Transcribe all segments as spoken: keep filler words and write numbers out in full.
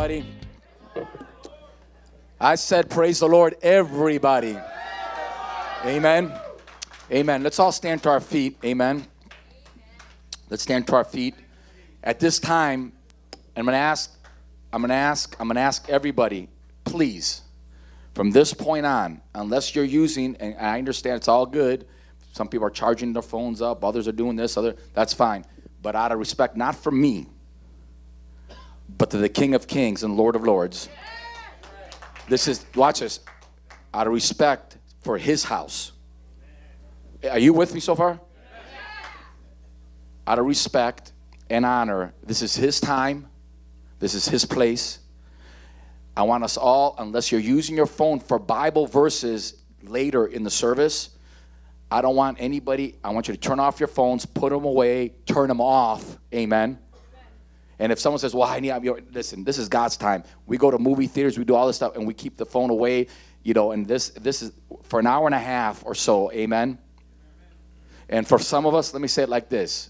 everybody. I said, praise the Lord, everybody. Amen. Amen. Let's all stand to our feet. Amen. Let's stand to our feet. At this time, I'm going to ask, I'm going to ask, I'm going to ask everybody, please, from this point on, unless you're using, and I understand it's all good. Some people are charging their phones up. Others are doing this. Other, that's fine. But out of respect, not for me, but to the King of Kings and Lord of Lords. This is, watch this, out of respect for his house. Are you with me so far? Out of respect and honor, this is his time. This is his place. I want us all, unless you're using your phone for Bible verses later in the service, I don't want anybody, I want you to turn off your phones, put them away, turn them off. Amen. And if someone says, well, I need, I'm your, listen, this is God's time. We go to movie theaters, we do all this stuff, and we keep the phone away, you know, and this, this is for an hour and a half or so. Amen. And for some of us, let me say it like this.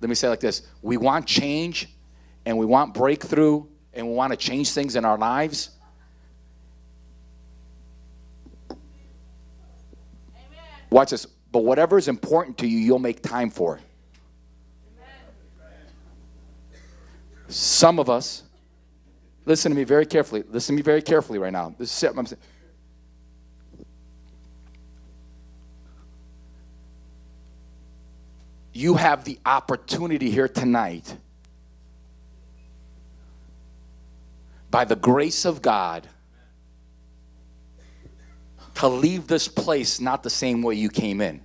Let me say it like this. We want change, and we want breakthrough, and we want to change things in our lives. Amen. Watch this. But whatever is important to you, you'll make time for. Some of us, listen to me very carefully. Listen to me very carefully right now. This is what I'm saying. You have the opportunity here tonight, by the grace of God, to leave this place not the same way you came in.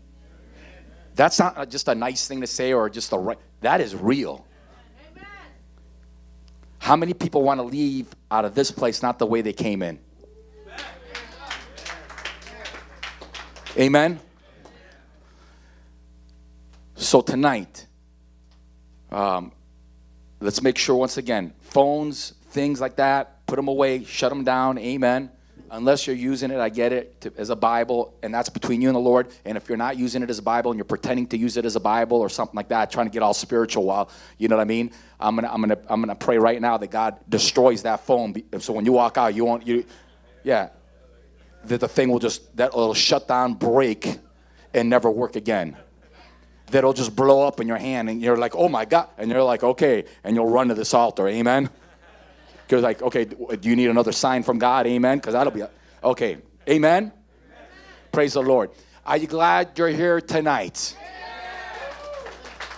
That's not just a nice thing to say or just a right. That is real. How many people want to leave out of this place not the way they came in? Amen? So tonight, um, let's make sure once again, phones, things like that, put them away, shut them down, amen. Unless you're using it, I get it, to, as a Bible, and that's between you and the Lord. And if you're not using it as a Bible and you're pretending to use it as a Bible or something like that, trying to get all spiritual, while you know what I mean, I'm gonna, I'm gonna, I'm gonna pray right now that God destroys that phone. So when you walk out, you won't, you, yeah, that the thing will just, that will shut down, break, and never work again. That'll just blow up in your hand, and you're like, oh my God, and you're like, okay, and you'll run to this altar, amen. Because like, okay, do you need another sign from God? Amen. Because that'll be, a, okay. Amen? Amen. Praise the Lord. Are you glad you're here tonight? Yeah.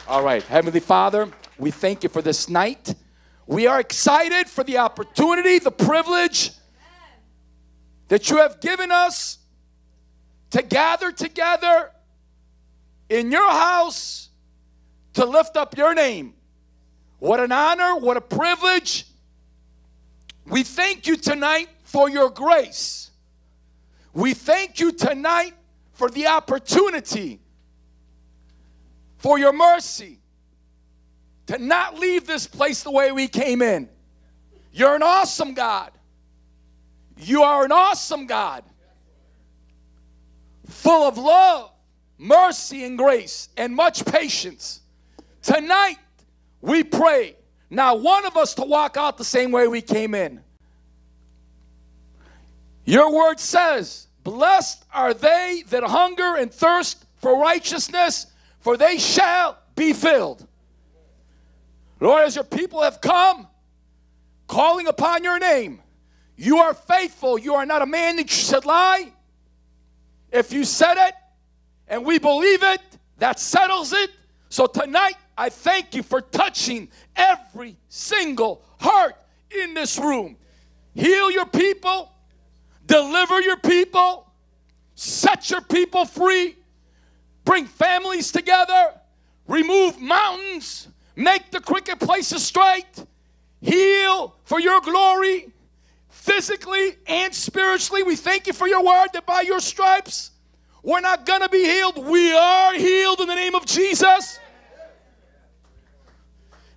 All right. Heavenly Father, we thank you for this night. We are excited for the opportunity, the privilege that you have given us to gather together in your house to lift up your name. What an honor. What a privilege. We thank you tonight for your grace. We thank you tonight for the opportunity, for your mercy, to not leave this place the way we came in. You're an awesome God. You are an awesome God, full of love, mercy, and grace, and much patience. Tonight, we pray, not one of us to walk out the same way we came in. Your word says, blessed are they that hunger and thirst for righteousness, for they shall be filled. Lord, as your people have come, calling upon your name, you are faithful. You are not a man that you should lie. If you said it and we believe it, that settles it. So tonight, I thank you for touching every single heart in this room. Heal your people, deliver your people, set your people free, bring families together, remove mountains, make the crooked places straight, heal for your glory, physically and spiritually. We thank you for your word that by your stripes we're not going to be healed. We are healed in the name of Jesus.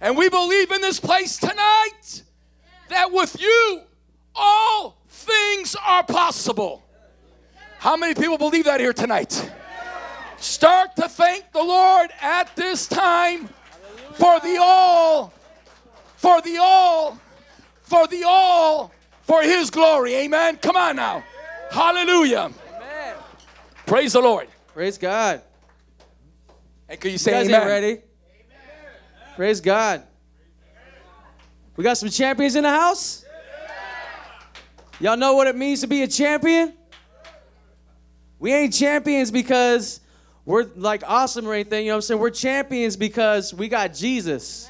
And we believe in this place tonight that with you, all things are possible. How many people believe that here tonight? Start to thank the Lord at this time for the all, for the all, for the all for His glory. Amen. Come on now. Hallelujah. Amen. Praise the Lord. Praise God. And can you say you guys amen? Ready? Amen. Praise God. We got some champions in the house. Y'all know what it means to be a champion? We ain't champions because we're like awesome or anything. You know what I'm saying? We're champions because we got Jesus.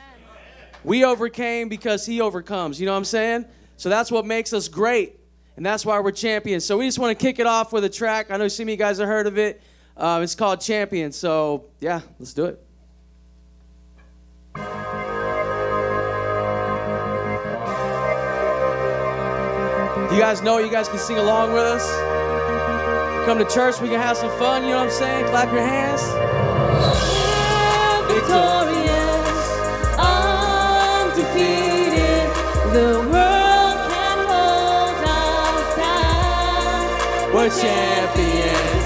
We overcame because He overcomes. You know what I'm saying? So that's what makes us great. And that's why we're champions. So we just want to kick it off with a track. I know some of you guys have heard of it. Uh, it's called Champion. So, yeah, let's do it. Do you guys know? You guys can sing along with us. Come to church. We can have some fun. You know what I'm saying? Clap your hands. Yeah, victorious, undefeated, the world can hold us down. We're champions.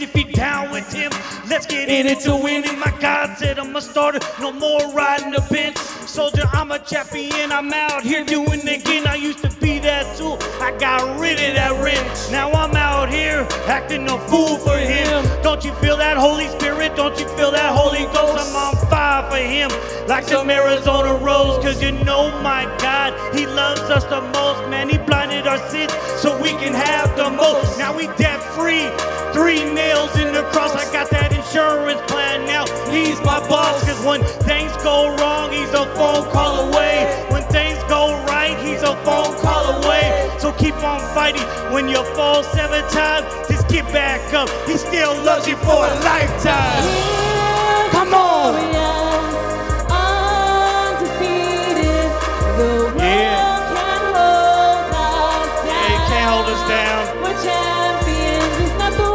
If you're down with Him, let's get in it to win it. My God said I'm a starter, no more riding the bench. Soldier, I'm a champion, I'm out here doing it again. I used to be that tool, I got rid of that wrench. Now I'm out here acting a fool for Him. Don't you feel that Holy Spirit? Don't you feel that Holy Ghost? I'm on fire for Him, like some Arizona rose. Cause you know my God, He loves us the most. Man, He blinded our sins so we can have the most. Now we debt free, three nails in the cross. I got that insurance plan now. He's my boss. Cause when things go wrong, He's a phone call away. When things go right, He's a phone call away. So keep on fighting. When you fall seven times, just get back up. He still loves you for a lifetime. Come on. Undefeated, the world can't hold us down. They can't hold us down. We're champions. It's not the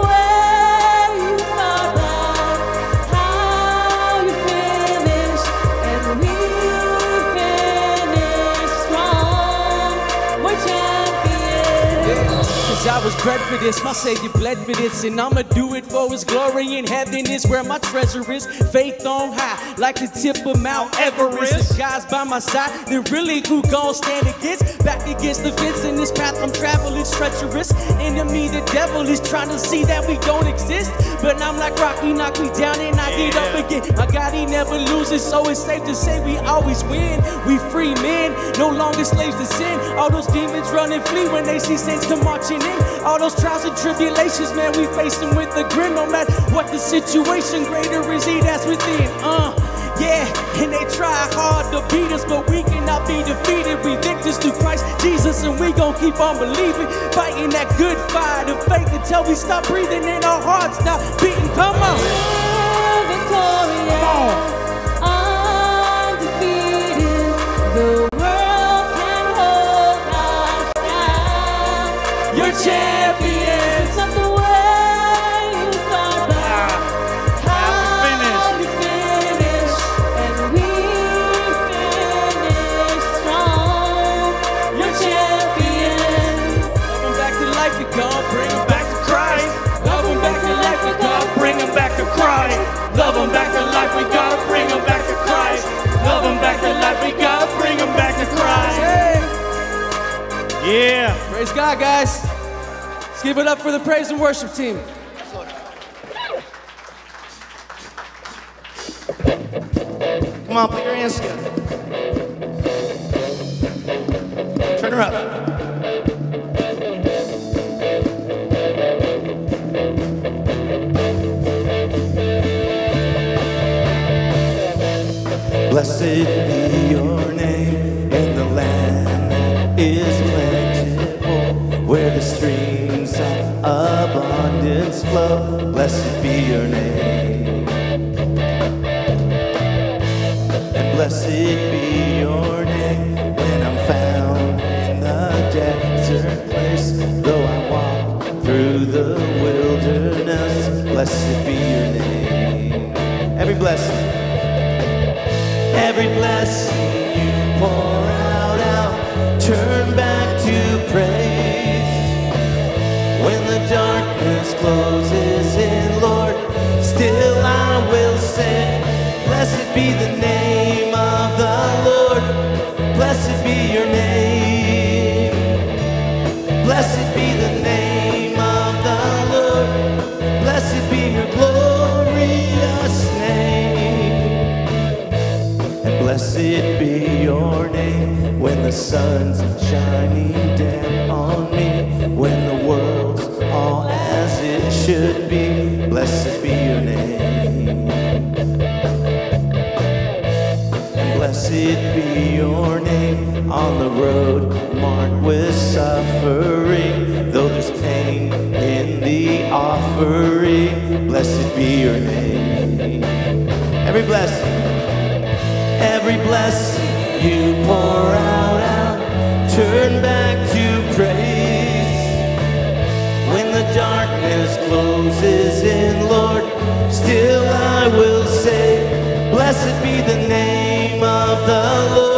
I was bred for this, my Savior bled for this, and I'ma do it for His glory. In heaven is where my treasure is, faith on high, like the tip of Mount Everest. The guys by my side, they're really who gon' stand against. Back against the fence, in this path I'm traveling, treacherous. Enemy, the devil is trying to see that we don't exist, but I'm like Rocky, knock me down and I get up again. My God, He never loses, so it's safe to say we always win. We free men, no longer slaves to sin. All those demons run and flee when they see saints come marching in. All those trials and tribulations, man, we face them with a grin. No matter what the situation, greater is He that's within. Uh, yeah, and they try hard to beat us, but we cannot be defeated. We victors through Christ Jesus, and we gon' keep on believing, fighting that good fight of faith until we stop breathing and our hearts stop beating. Come on, we're victorious, undefeated. The You're champions of the way you thought about how you finish, and we finish strong. You're champions. Love them back to life to God, bring them back to Christ. Love them back to life to God, bring them back to Christ. Love them back to life with God, bring them back to Christ. Love them back to life with God, bring them back to Christ. Yeah. Praise God, guys. Let's give it up for the praise and worship team. Come on, put your hands together. Turn her up. Blessed be your name in the land is plentiful, where the streams of abundance flow. Blessed be your name, and blessed be your name. When I'm found in the desert place, though I walk through the wilderness, blessed be your name. Every blessing, every blessing you pour out, out. shiny down on me when the world's all as it should be. Blessed be your name. Blessed be your name. On the road marked with suffering, though there's pain in the offering, blessed be your name. Every blessing, every blessing you pour out, out, turn back to praise. When the darkness closes in, Lord, still I will say, blessed be the name of the Lord.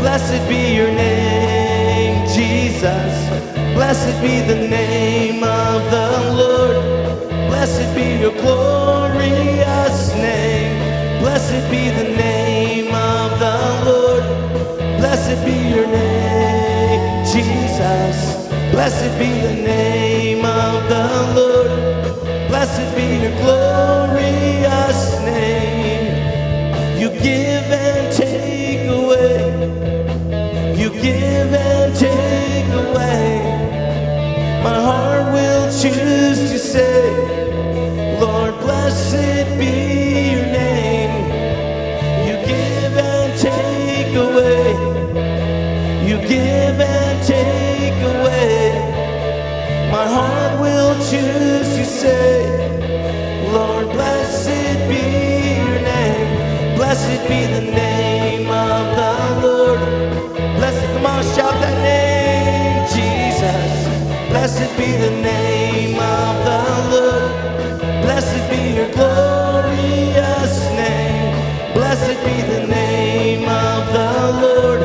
Blessed be your name, Jesus. Blessed be the name of the Lord. Blessed be your glorious name. Blessed be the name of the Lord. Blessed be your name, Jesus. Blessed be the name of the Lord. Blessed be your glorious name. You give and take away. You give and take away. My heart will choose to say, Lord, blessed be your name. You give and take away. You give and take away. My heart will choose to say, Lord, blessed be your name. Blessed be the name of the Lord. Blessed, come on, shout that name, Jesus. Blessed be the name of the Lord. Blessed be your glorious name. Blessed be the name of the Lord.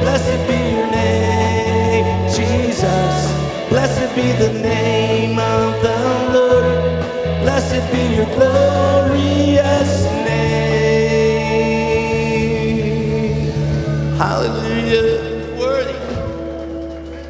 Blessed be your name, Jesus. Blessed be the name of the Lord. Blessed be your glorious name. Hallelujah. Worthy.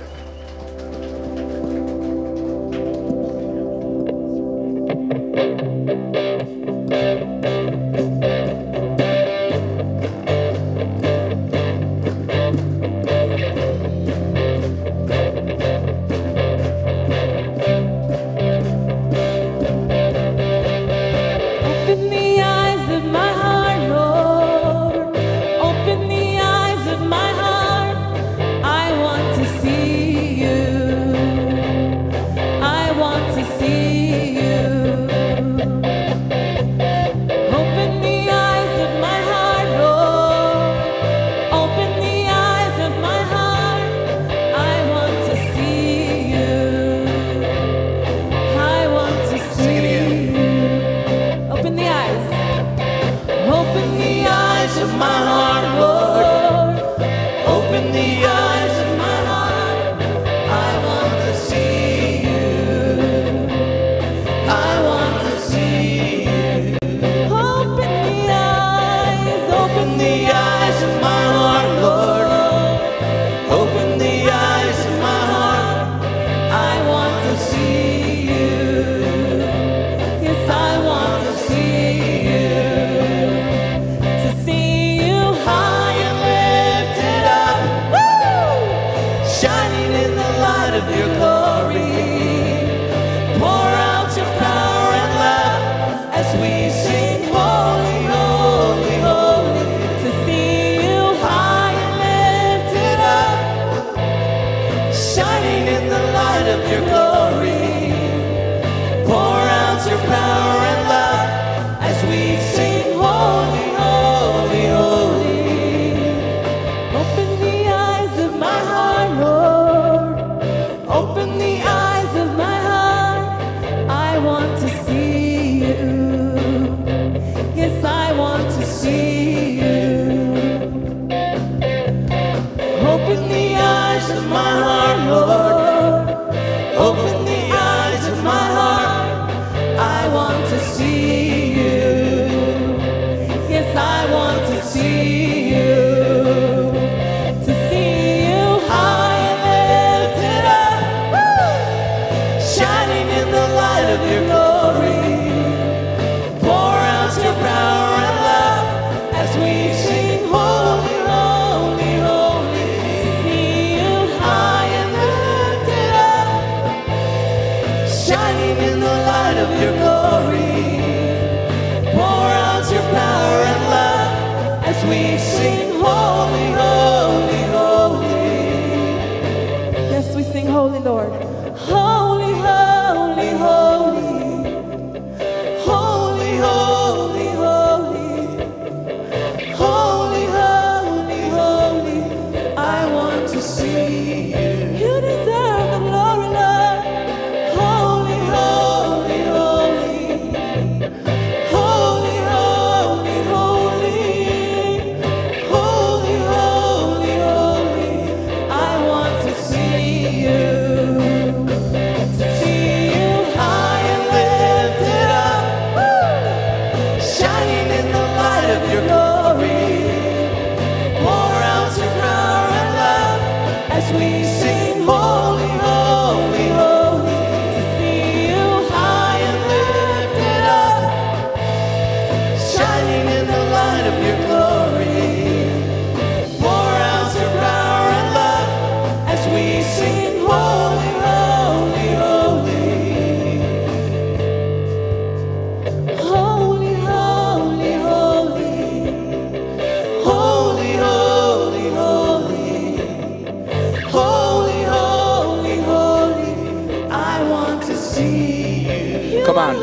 Come on.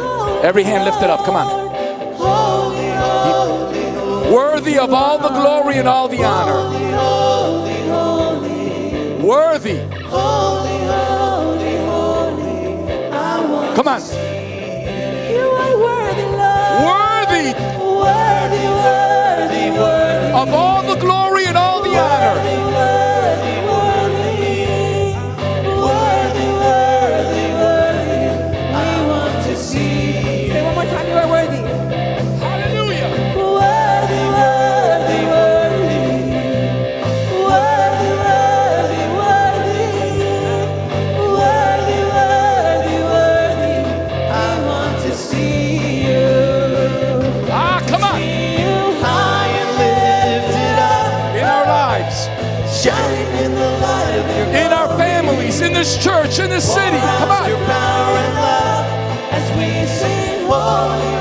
Every hand lifted up. Come on. Worthy of all the glory and all the honor. Worthy. Come on. You are worthy, Lord. Worthy. Worthy, worthy, worthy. Of all the glory and all the honor. This church in this city, come on. Your power and love as we sing, holy,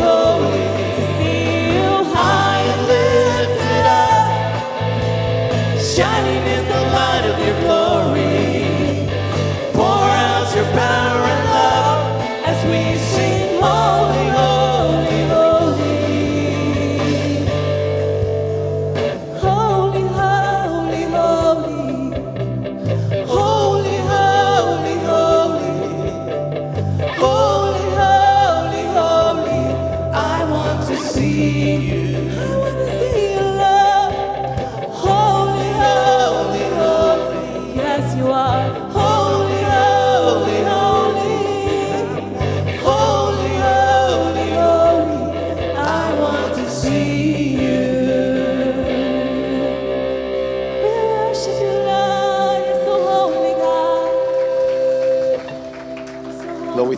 holy, holy. To see you high and lifted up, shining in the light of your glory. Pour out your power and love as we sing, holy, holy, holy, holy, holy, holy, holy.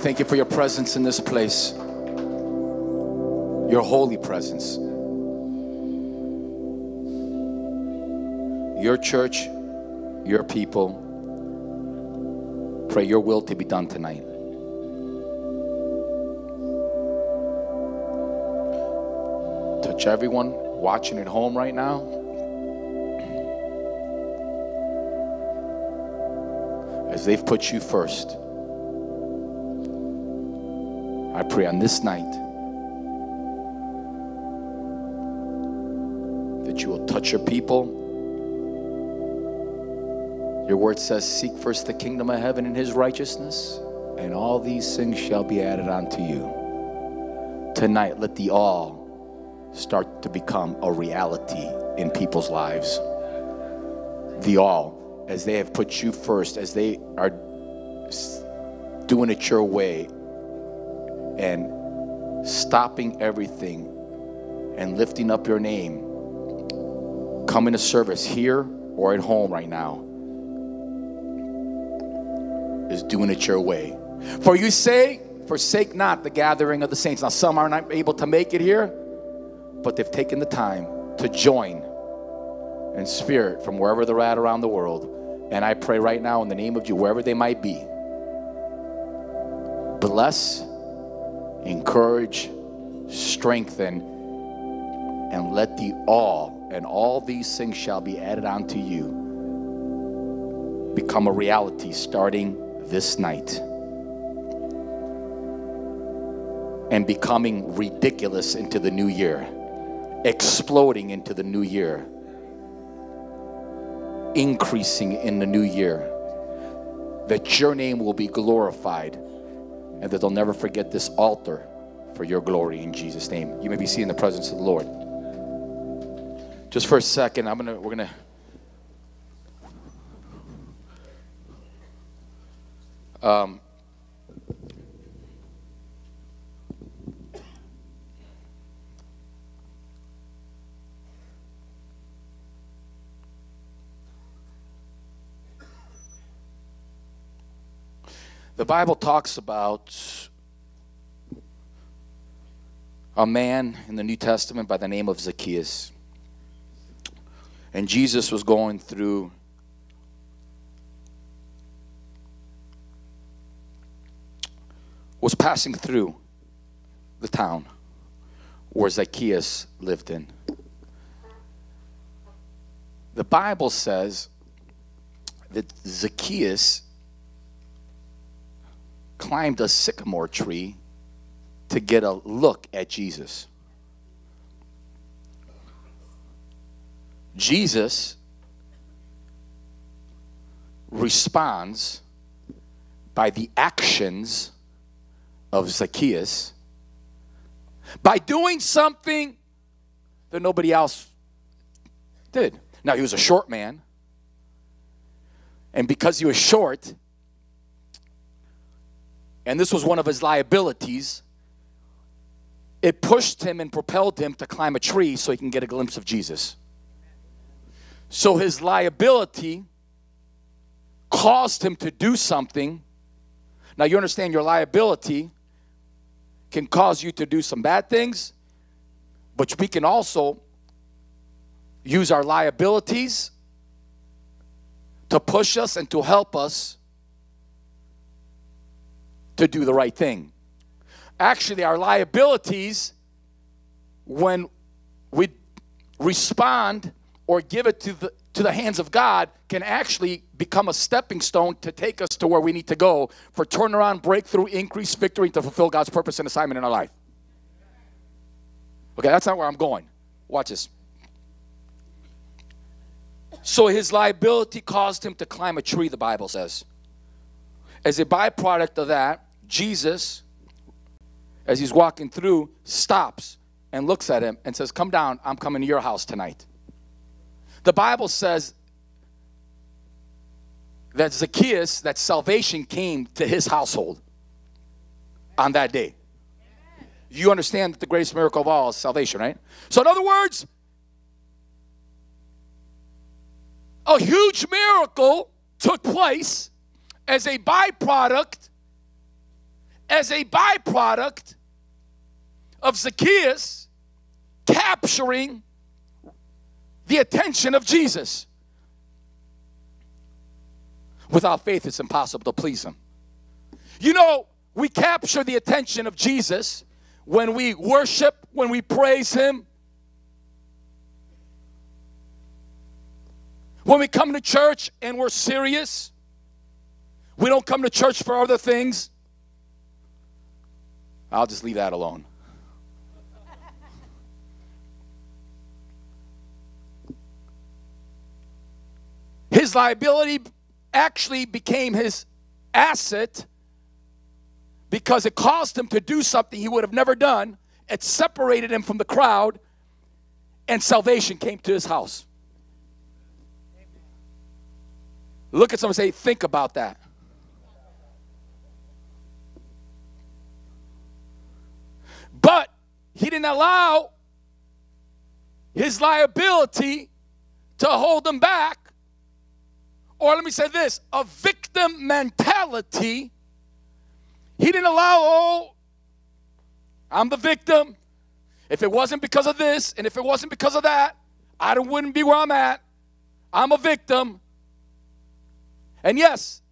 Thank you for your presence in this place, your holy presence. Your church, your people, pray your will to be done tonight. Touch everyone watching at home right now. As they've put you first, I pray on this night that you will touch your people. Your word says, seek first the kingdom of heaven and his righteousness, and all these things shall be added unto you. Tonight, let the all start to become a reality in people's lives. The all, as they have put you first, as they are doing it your way, and stopping everything and lifting up your name. Come into service here or at home right now is doing it your way. For you say, forsake not the gathering of the saints. Now some are not able to make it here, but they've taken the time to join in spirit from wherever they're at around the world. And I pray right now in the name of you, wherever they might be, bless, encourage, strengthen, and let the all, and all these things shall be added unto you, become a reality starting this night. And becoming ridiculous into the new year. Exploding into the new year. Increasing in the new year. That your name will be glorified. And that they'll never forget this altar for your glory in Jesus' name. You may be seeing the presence of the Lord. Just for a second, I'm gonna, we're gonna. Um, The Bible talks about a man in the New Testament by the name of Zacchaeus. And Jesus was going through was passing through the town where Zacchaeus lived in. The Bible says that Zacchaeus climbed a sycamore tree to get a look at Jesus. Jesus responds by the actions of Zacchaeus, by doing something that nobody else did. Now, he was a short man, and because he was short, and this was one of his liabilities, it pushed him and propelled him to climb a tree so he can get a glimpse of Jesus. So his liability caused him to do something. Now, you understand, your liability can cause you to do some bad things, but we can also use our liabilities to push us and to help us to do the right thing. Actually, our liabilities, when we respond or give it to the to the hands of God, can actually become a stepping stone to take us to where we need to go for turnaround, breakthrough, increase, victory, to fulfill God's purpose and assignment in our life. Okay, that's not where I'm going. Watch this. So his liability caused him to climb a tree, the Bible says. As a byproduct of that, Jesus, as he's walking through, stops and looks at him and says, "Come down, I'm coming to your house tonight." The Bible says that Zacchaeus, that salvation came to his household on that day. You understand that the greatest miracle of all is salvation, right? So in other words, a huge miracle took place as a byproduct, as a byproduct of Zacchaeus capturing the attention of Jesus. Without faith, it's impossible to please him. You know, we capture the attention of Jesus when we worship, when we praise him, when we come to church and we're serious. We don't come to church for other things. I'll just leave that alone. His liability actually became his asset because it caused him to do something he would have never done. It separated him from the crowd, and salvation came to his house. Look at someone and say, think about that. But he didn't allow his liability to hold him back. Or let me say this, a victim mentality. He didn't allow, oh, I'm the victim. If it wasn't because of this, and if it wasn't because of that, I wouldn't be where I'm at. I'm a victim. And yes,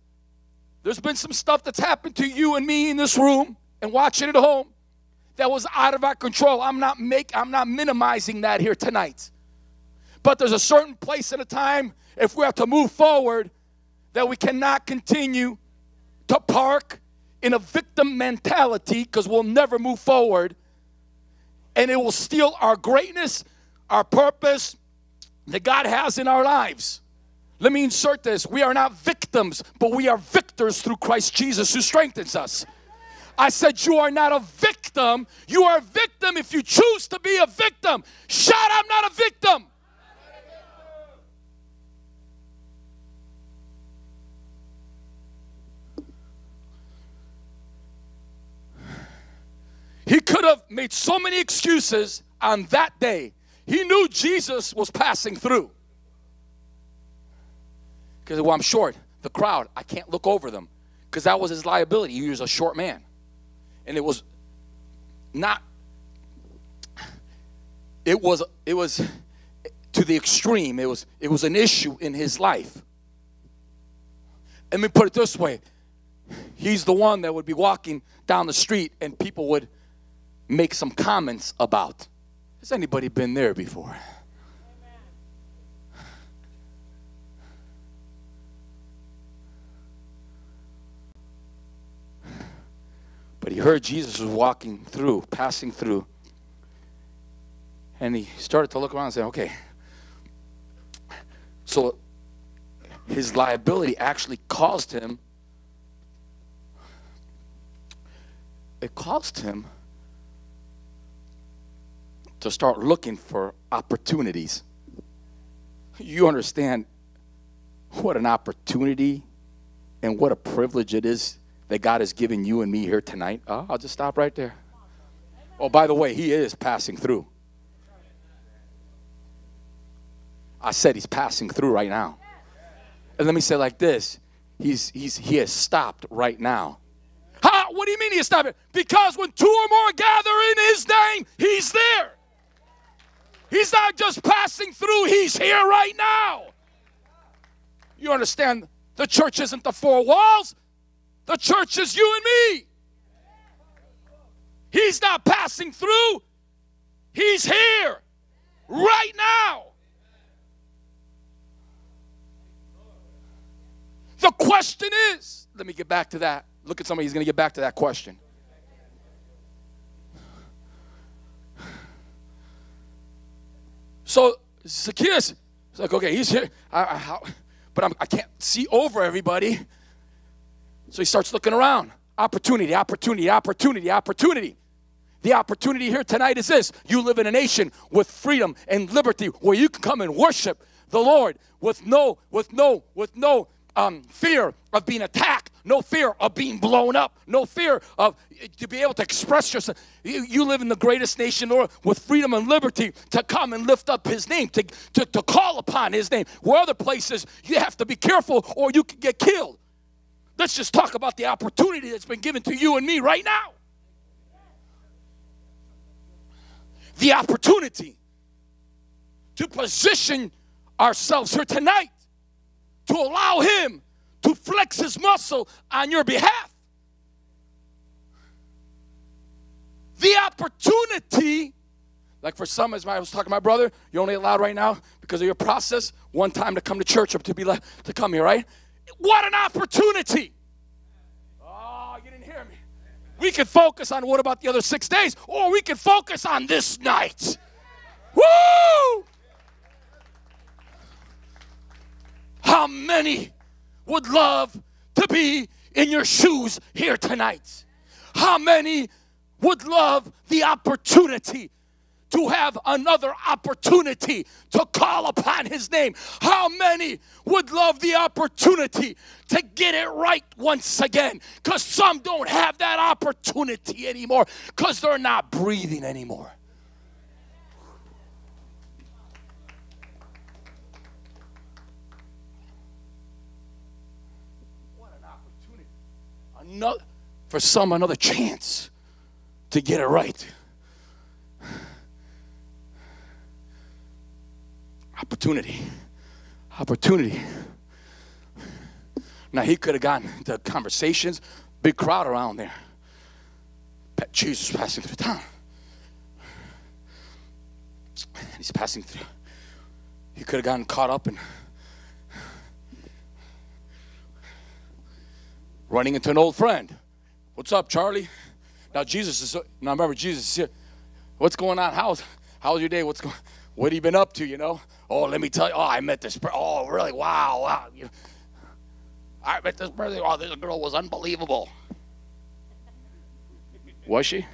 there's been some stuff that's happened to you and me in this room and watching at home that was out of our control. I'm not make, I'm not minimizing that here tonight. But there's a certain place and a time, if we have to move forward, that we cannot continue to park in a victim mentality, because we'll never move forward, and it will steal our greatness, our purpose that God has in our lives. Let me insert this. We are not victims, but we are victors through Christ Jesus who strengthens us. I said, you are not a victim. You are a victim if you choose to be a victim. Shout, I'm not a victim. He could have made so many excuses on that day. He knew Jesus was passing through. Because, well, I'm short. The crowd, I can't look over them. Because that was his liability. He was a short man. And it was not, it was, it was to the extreme. It was, it was an issue in his life. Let me put it this way. He's the one that would be walking down the street and people would make some comments about, has anybody been there before? Amen. But he heard Jesus was walking through, passing through. And he started to look around and say, okay. So his liability actually caused him, it caused him to start looking for opportunities. You understand what an opportunity and what a privilege it is that God has given you and me here tonight. Oh, I'll just stop right there. Oh, by the way, he is passing through. I said he's passing through right now. And let me say it like this. He's, he's, he has stopped right now. How? What do you mean he has stopped? Because when two or more gather in his name, he's there. He's not just passing through. He's here right now. You understand? The church isn't the four walls. The church is you and me. He's not passing through. He's here right now. The question is, let me get back to that. Look at somebody, he's going to get back to that question. So Zacchaeus, it's like, okay, he's here, I, I, how, but I'm, I can't see over everybody. So he starts looking around. Opportunity, opportunity, opportunity, opportunity. The opportunity here tonight is this. You live in a nation with freedom and liberty where you can come and worship the Lord with no, with no, with no, Um, fear of being attacked, no fear of being blown up, no fear of to be able to express yourself. You, you live in the greatest nation in the world with freedom and liberty to come and lift up his name, to, to, to call upon his name. Where other places you have to be careful or you can get killed. Let's just talk about the opportunity that's been given to you and me right now. The opportunity to position ourselves here tonight to allow him to flex his muscle on your behalf. The opportunity, like for some, as I was talking to my brother, you're only allowed right now because of your process one time to come to church or to be left to come here, right? What an opportunity. Oh, you didn't hear me. We could focus on what about the other six days, or we could focus on this night. Woo! How many would love to be in your shoes here tonight? How many would love the opportunity to have another opportunity to call upon his name? How many would love the opportunity to get it right once again? Because some don't have that opportunity anymore because they're not breathing anymore. No, for some, another chance to get it right. Opportunity. Opportunity. Now, he could have gotten into conversations, big crowd around there. But Jesus was passing through town. And he's passing through. He could have gotten caught up in running into an old friend. What's up, Charlie? Now Jesus is, now remember Jesus is here. What's going on? How's, how's your day? What's going, what have you been up to, you know? Oh, let me tell you, oh, I met this, oh, really, wow, wow. I met this person, oh, this girl was unbelievable. Was she?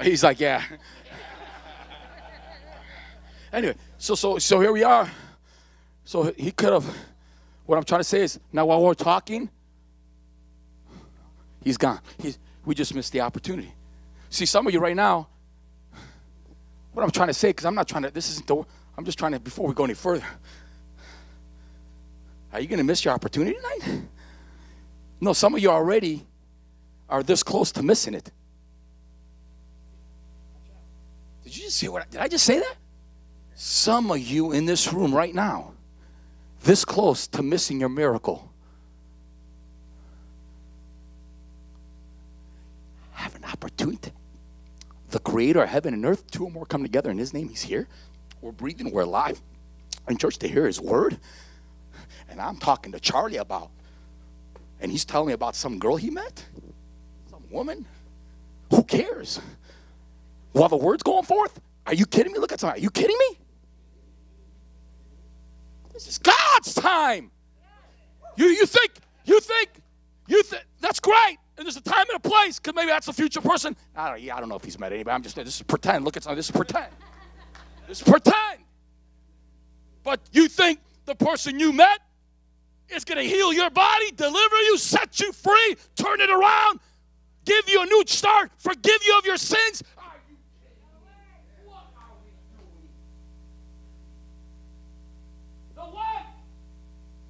He's like, yeah. Anyway, so, so, so here we are. So he could have, what I'm trying to say is, now while we're talking, he's gone. He's, we just missed the opportunity. See, some of you right now, what I'm trying to say, because I'm not trying to, this isn't the, I'm just trying to, before we go any further, are you going to miss your opportunity tonight? No, some of you already are this close to missing it. Did you just hear what, I, did I just say that? Some of you in this room right now, this close to missing your miracle. Have an opportunity. The creator of heaven and earth, two or more come together in his name. He's here. We're breathing. We're alive. In church to hear his word. And I'm talking to Charlie about, and he's telling me about some girl he met. Some woman. Who cares? While the word's going forth? Are you kidding me? Look at time. Are you kidding me? This is God's time. You, you think, you think, you think, that's great. And there's a time and a place, because maybe that's the future person. I don't, yeah, I don't know if he's met anybody. I'm just, this is pretend. Look at something. This is pretend. This is pretend. But you think the person you met is going to heal your body, deliver you, set you free, turn it around, give you a new start, forgive you of your sins. Are you kidding? What are we doing? The one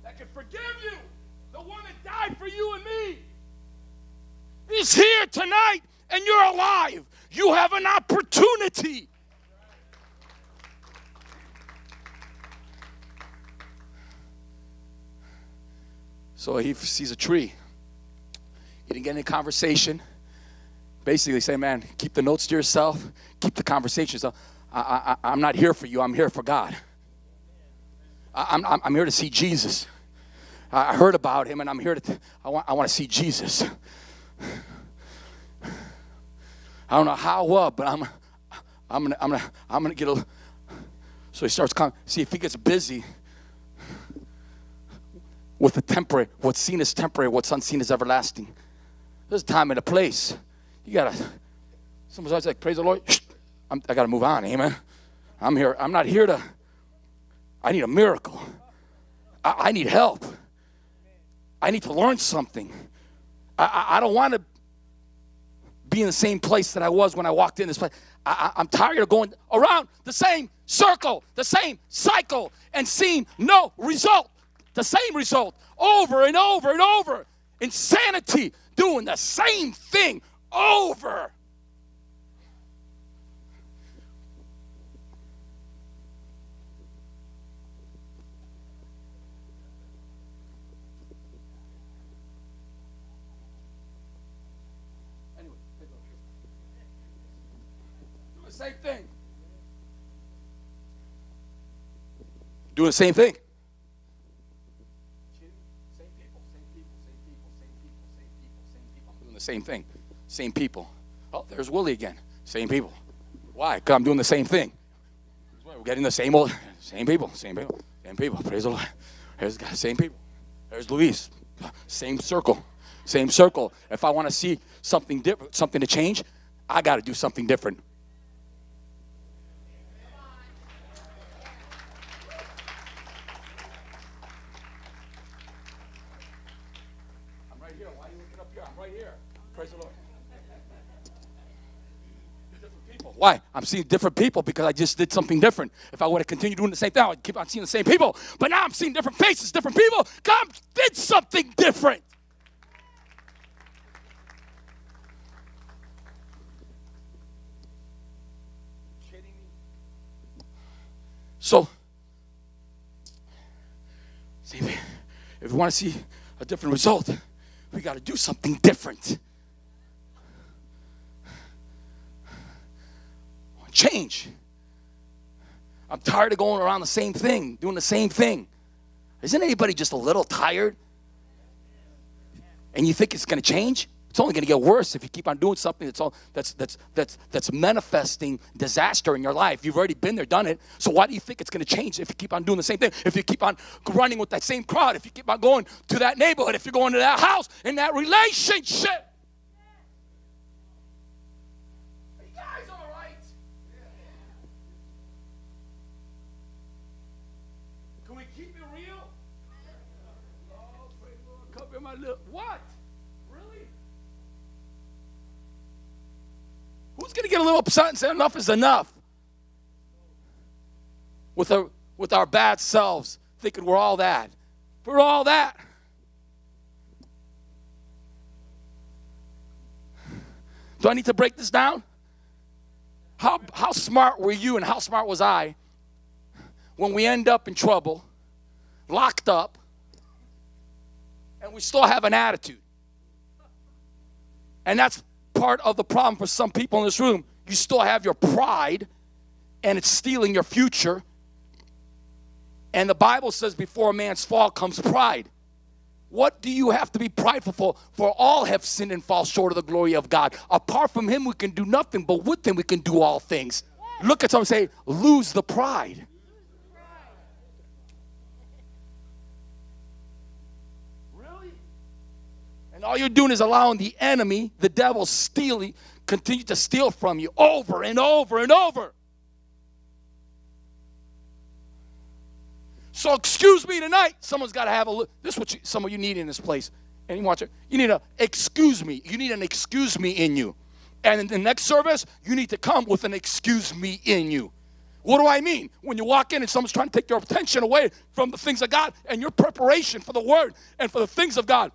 that can forgive you, the one that died for you and me, is here tonight, and you're alive. You have an opportunity. So he sees a tree. He didn't get any conversation. Basically say, man, keep the notes to yourself. Keep the conversation. So I, I, I'm not here for you. I'm here for God. I, I'm, I'm here to see Jesus. I heard about him, and I'm here to, I want, I want to see Jesus. I don't know how well, but I'm, I'm gonna, I'm gonna, I'm gonna get a. So he starts coming. See if he gets busy with the temporary, what's seen is temporary, what's unseen is everlasting. There's a time and a place. You gotta, someone's always like, praise the Lord. I'm, I gotta move on, amen. I'm here, I'm not here to, I need a miracle. I, I need help. I need to learn something. I, I, I don't want to be in the same place that I was when I walked in this place. I, I, I'm tired of going around the same circle, the same cycle, and seeing no result. The same result over and over and over. Insanity, doing the same thing over. Anyway, do the same thing. Do the same thing. Same thing, same people. Oh, there's Willie again. Same people. Why? Because I'm doing the same thing. We're getting the same old, same people, same people, same people. Praise the Lord. There's God, same people. There's Luis. Same circle, same circle. If I want to see something different, something to change, I got to do something different. Why? I'm seeing different people because I just did something different. If I would have continued doing the same thing, I would keep on seeing the same people. But now I'm seeing different faces, different people. God did something different. Kidding me? So, see, if we want to see a different result, we got to do something different. Change. I'm tired of going around the same thing, doing the same thing. Isn't anybody just a little tired? And you think it's going to change? It's only going to get worse if you keep on doing something that's all that's that's that's that's manifesting disaster in your life. You've already been there, done it. So why do you think it's going to change if you keep on doing the same thing? If you keep on running with that same crowd, if you keep on going to that neighborhood, if you're going to that house, in that relationship. What? Really? Who's going to get a little upset and say enough is enough? With our, with our bad selves, thinking we're all that. We're all that. Do I need to break this down? How, how smart were you and how smart was I when we end up in trouble, locked up, and we still have an attitude? And that's part of the problem for some people in this room. You still have your pride, and it's stealing your future. And the Bible says before a man's fall comes pride. What do you have to be prideful for? For all have sinned and fall short of the glory of God. Apart from him, we can do nothing, but with him, we can do all things. Look at someone and say, lose the pride. Really? And all you're doing is allowing the enemy, the devil, stealing, continue to steal from you over and over and over. So excuse me tonight. Someone's got to have a look. This is what you, some of you need in this place. And you watch it. You need a excuse me. You need an excuse me in you. And in the next service, you need to come with an excuse me in you. What do I mean? When you walk in and someone's trying to take your attention away from the things of God and your preparation for the word and for the things of God,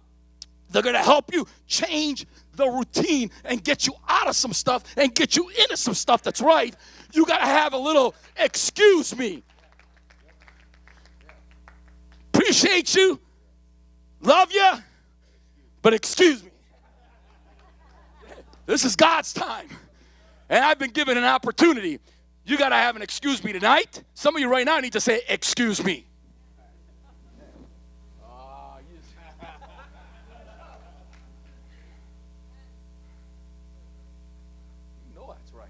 they're going to help you change the routine and get you out of some stuff and get you into some stuff that's right. You got to have a little excuse me. Appreciate you, love you, but excuse me. This is God's time, and I've been given an opportunity. You got to have an excuse me tonight. Some of you right now need to say, excuse me. You know that's right.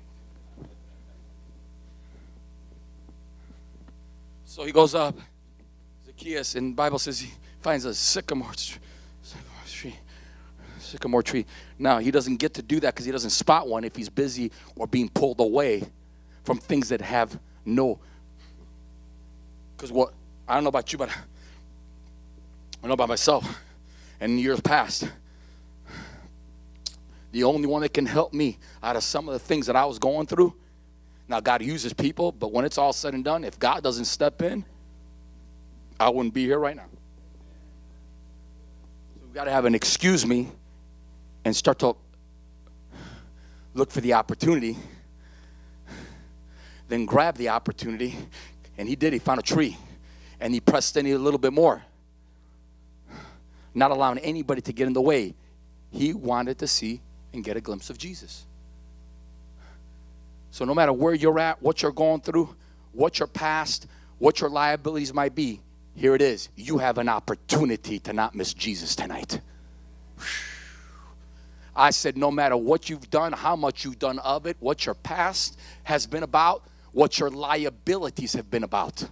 So he goes up. Zacchaeus, and the Bible says he finds a sycamore tree, sycamore tree. Sycamore tree. Now, he doesn't get to do that because he doesn't spot one if he's busy or being pulled away from things that have no. Because what, I don't know about you, but I know about myself. And in years past, the only one that can help me out of some of the things that I was going through. Now, God uses people, but when it's all said and done, if God doesn't step in, I wouldn't be here right now. So we've got to have an excuse me and start to look for the opportunity, then grab the opportunity. And he did. He found a tree, and he pressed in a little bit more, not allowing anybody to get in the way. He wanted to see and get a glimpse of Jesus. So no matter where you're at, what you're going through, what your past, what your liabilities might be, here it is. You have an opportunity to not miss Jesus tonight. I said, no matter what you've done, how much you've done of it, what your past has been about, what your liabilities have been about,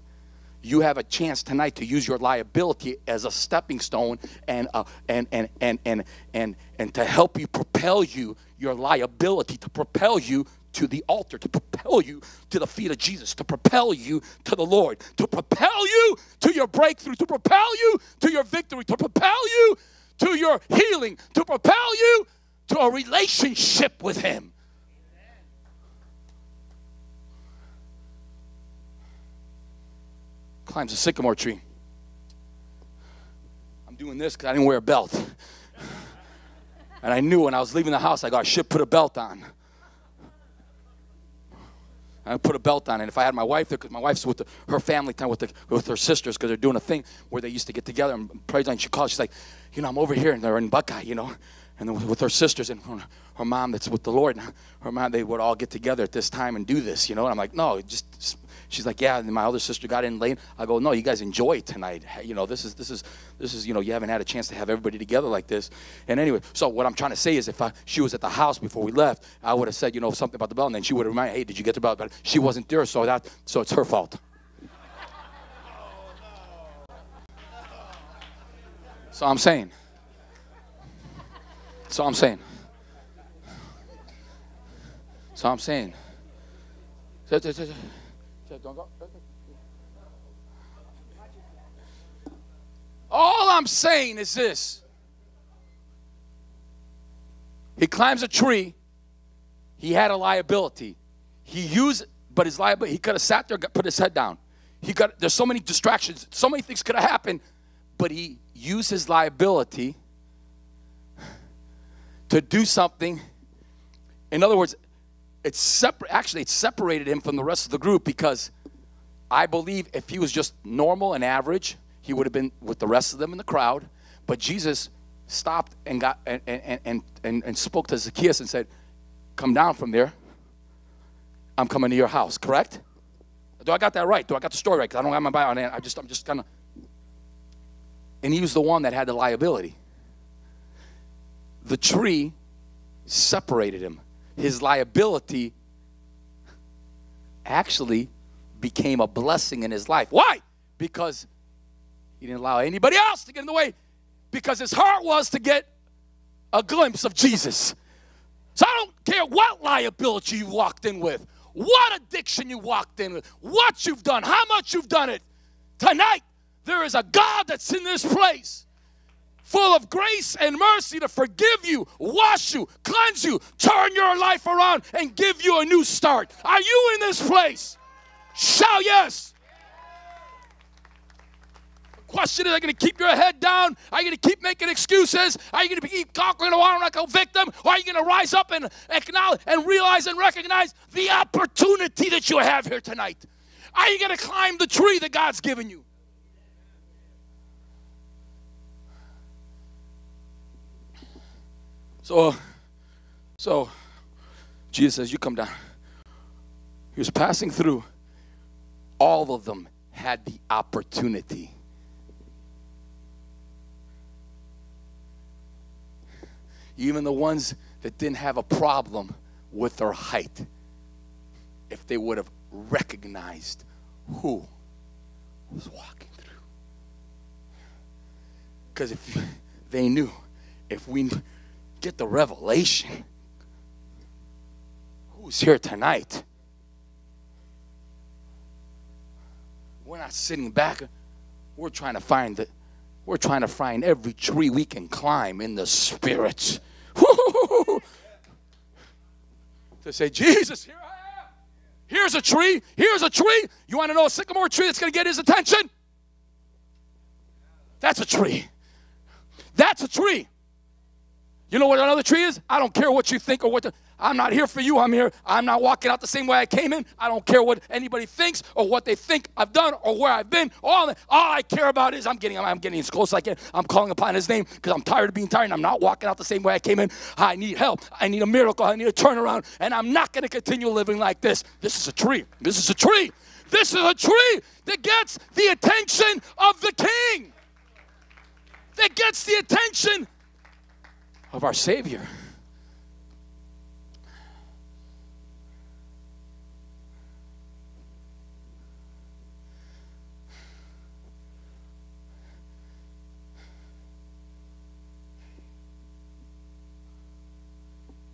you have a chance tonight to use your liability as a stepping stone and uh, and, and, and, and, and, and to help you propel you, your liability to propel you to the altar, to propel you to the feet of Jesus, to propel you to the Lord, to propel you to your breakthrough, to propel you to your victory, to propel you to your healing, to propel you to a relationship with him. Amen. Climbs a sycamore tree. I'm doing this because I didn't wear a belt. And I knew when I was leaving the house, I got, I should put a belt on. I put a belt on, and if I had my wife there, because my wife's with the, her family time with the, with her sisters, because they're doing a thing where they used to get together and pray. And she calls, she's like, you know, I'm over here, and they're in Buckeye, you know, and with, with her sisters and her, her mom that's with the Lord. And her mom, they would all get together at this time and do this, you know. And I'm like, no, just. She's like, yeah. And my other sister got in late. I go, no, you guys enjoy it tonight. You know, this is this is this is you know, you haven't had a chance to have everybody together like this. And anyway, so what I'm trying to say is, if I, she was at the house before we left, I would have said, you know, something about the bell, and then she would have reminded, hey, did you get the bell? But she wasn't there, so that so it's her fault. So I'm saying. So I'm saying. So I'm saying. So, so, so, so. All I'm saying is this. He climbs a tree. He had a liability. He used, but his liability, he could have sat there, put his head down. He got, there's so many distractions. So many things could have happened. But he used his liability to do something. In other words, It's separ- actually, it separated him from the rest of the group, because I believe if he was just normal and average, he would have been with the rest of them in the crowd. But Jesus stopped and got and and and, and, and spoke to Zacchaeus and said, "Come down from there. I'm coming to your house." Correct? Do I got that right? Do I got the story right? Because I don't have my Bible on it. I just I'm just kind of. and he was the one that had the liability. The tree separated him. His liability actually became a blessing in his life. Why? Because he didn't allow anybody else to get in the way, because his heart was to get a glimpse of Jesus. So I don't care what liability you walked in with, what addiction you walked in with, what you've done, how much you've done it. Tonight, there is a God that's in this place, full of grace and mercy to forgive you, wash you, cleanse you, turn your life around, and give you a new start. Are you in this place? Shout yes. Question is, are you going to keep your head down? Are you going to keep making excuses? Are you going to keep conquering the water like a victim? Or are you going to rise up and acknowledge and realize and recognize the opportunity that you have here tonight? Are you going to climb the tree that God's given you? So, so, Jesus says, you come down. He was passing through. All of them had the opportunity. Even the ones that didn't have a problem with their height, if they would have recognized who was walking through. Because if they knew, if we get the revelation who's here tonight, we're not sitting back. We're trying to find the, we're trying to find every tree we can climb in the Spirit to say, Jesus, here I am. Here's a tree. Here's a tree. You want to know a sycamore tree that's going to get his attention? That's a tree. That's a tree. You know what another tree is? I don't care what you think or what the, I'm not here for you. I'm here. I'm not walking out the same way I came in. I don't care what anybody thinks or what they think I've done or where I've been. All, all I care about is I'm getting, I'm getting as close as I can. I'm calling upon his name because I'm tired of being tired and I'm not walking out the same way I came in. I need help. I need a miracle. I need a turnaround. And I'm not going to continue living like this. This is a tree. This is a tree. This is a tree that gets the attention of the King. That gets the attention of our Savior.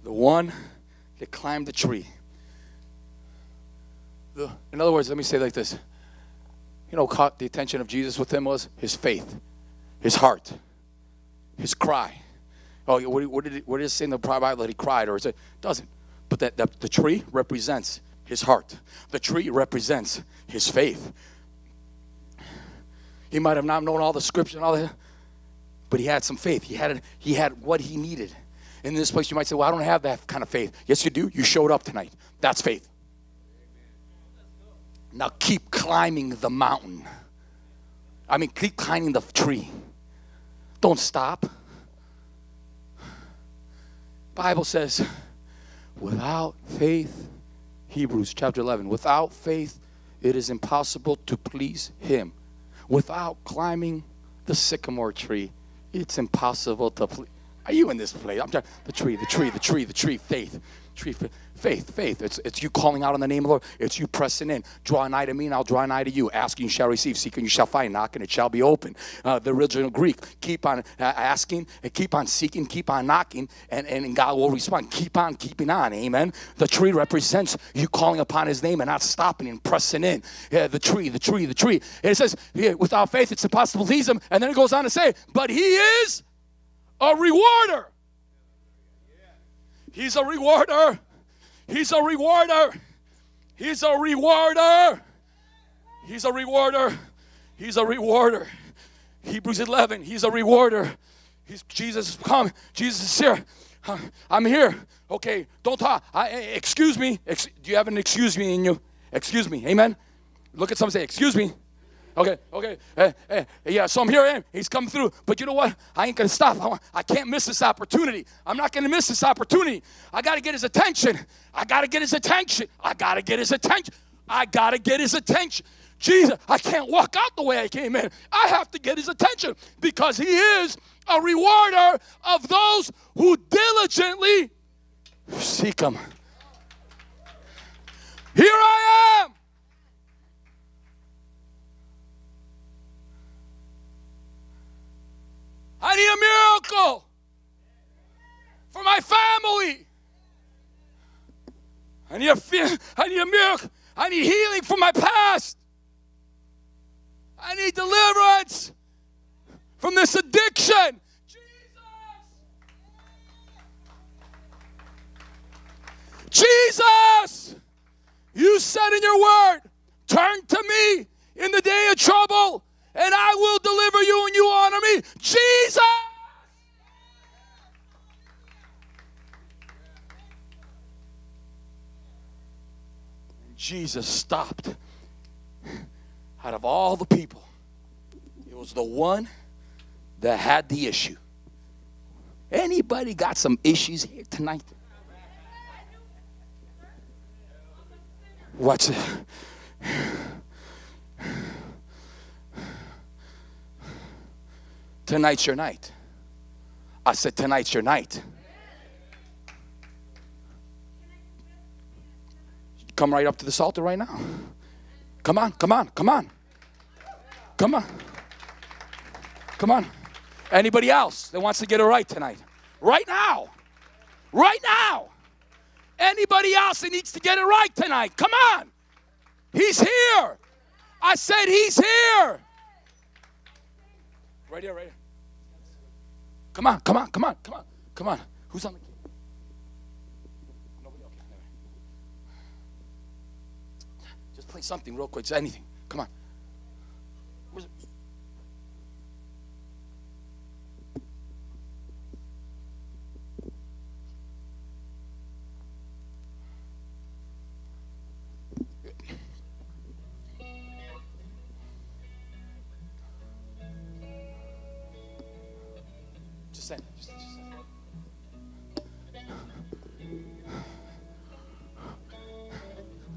The one that climbed the tree. The, in other words, let me say it like this. You know, caught the attention of Jesus with him was his faith, his heart, his cry. Oh, what did it, what did it say in the Bible that he cried? Or is it doesn't? But that, that the tree represents his heart. The tree represents his faith. He might have not known all the scripture and all that, but he had some faith. He had he had what he needed. In this place, you might say, "Well, I don't have that kind of faith." Yes, you do. You showed up tonight. That's faith. Now keep climbing the mountain. I mean, keep climbing the tree. Don't stop. Bible says, without faith, Hebrews chapter eleven, without faith, it is impossible to please him. Without climbing the sycamore tree, it's impossible to please. Are you in this place? I'm trying, the tree, the tree, the tree, the tree, faith, tree, faith, faith. It's, it's you calling out on the name of the Lord. It's you pressing in. Draw nigh to me and I'll draw nigh to you. Ask and you shall receive. Seek and you shall find. Knock and it shall be open. Uh, the original Greek, keep on uh, asking and keep on seeking, keep on knocking, and, and God will respond. Keep on keeping on. Amen. The tree represents you calling upon his name and not stopping and pressing in. Yeah, the tree, the tree, the tree. And it says, yeah, without faith, it's impossible to please him. And then it goes on to say, but he is a rewarder. He's a rewarder. He's a rewarder. He's a rewarder. He's a rewarder. He's a rewarder. Hebrews eleven. He's a rewarder. He's Jesus. Come. Jesus is here. I'm here. Okay. Don't talk. I, excuse me. Ex, do you have an excuse me in you? Excuse me. Amen. Look at someone and say, excuse me. Okay, okay, hey, hey, yeah, so I'm here, he's come through, but you know what, I ain't going to stop, I, want, I can't miss this opportunity, I'm not going to miss this opportunity, I got to get his attention, I got to get his attention, I got to get his attention, I got to get his attention. Jesus, I can't walk out the way I came in. I have to get his attention, because he is a rewarder of those who diligently seek him. Here I am. I need a miracle for my family. I need a, I need a miracle. I need healing for my past. I need deliverance from this addiction. Jesus! Jesus! You said in your word, turn to me in the day of trouble, and I will deliver you and you honor me. Jesus! Jesus stopped. Out of all the people, it was the one that had the issue. Anybody got some issues here tonight? Watch it. Tonight's your night. I said, tonight's your night. Come right up to this altar right now. Come on, come on, come on. Come on. Come on. Anybody else that wants to get it right tonight? Right now. Right now. Anybody else that needs to get it right tonight? Come on. He's here. I said he's here. Right here, right here. Come on, come on, come on, come on, come on. Who's on the key? Play something real quick, anything. Come on. Where's it? Just saying. Just, just saying.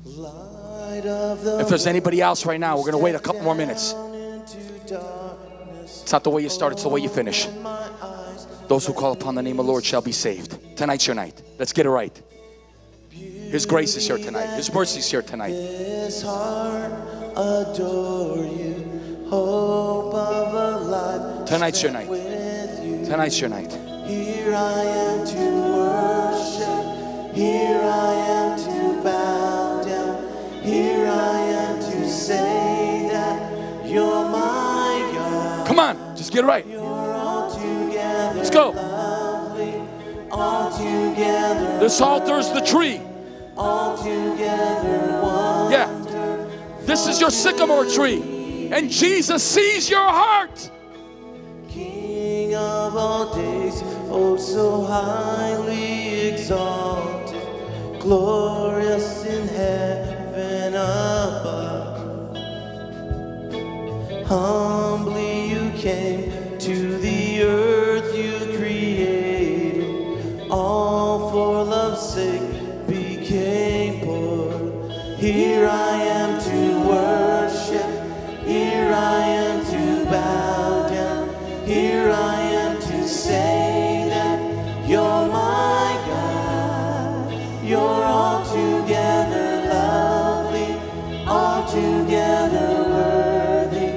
Love. If there's anybody else right now, we're going to wait a couple more minutes. It's not the way you start, it's the way you finish. Those who call upon the name of the Lord shall be saved. Tonight's your night. Let's get it right. His grace is here tonight. His mercy is here tonight. His heart adore you, hope of a life. Tonight's your night. Tonight's your night. Here I am to worship. Here I am to bow. Here I am to say that you're my God. Come on, just get it right. You're all together. Let's go. Lovely, all together. This altar's the tree. All together. Wonderful. Yeah. This is your sycamore tree. And Jesus sees your heart. King of all days, oh so highly exalted, glorious in heaven. Above. Humbly you came to the earth you created, all for love's sake became poor. Here I am to worship, here I am to bow down, here I am to say that you're my God, you're all together. Together worthy,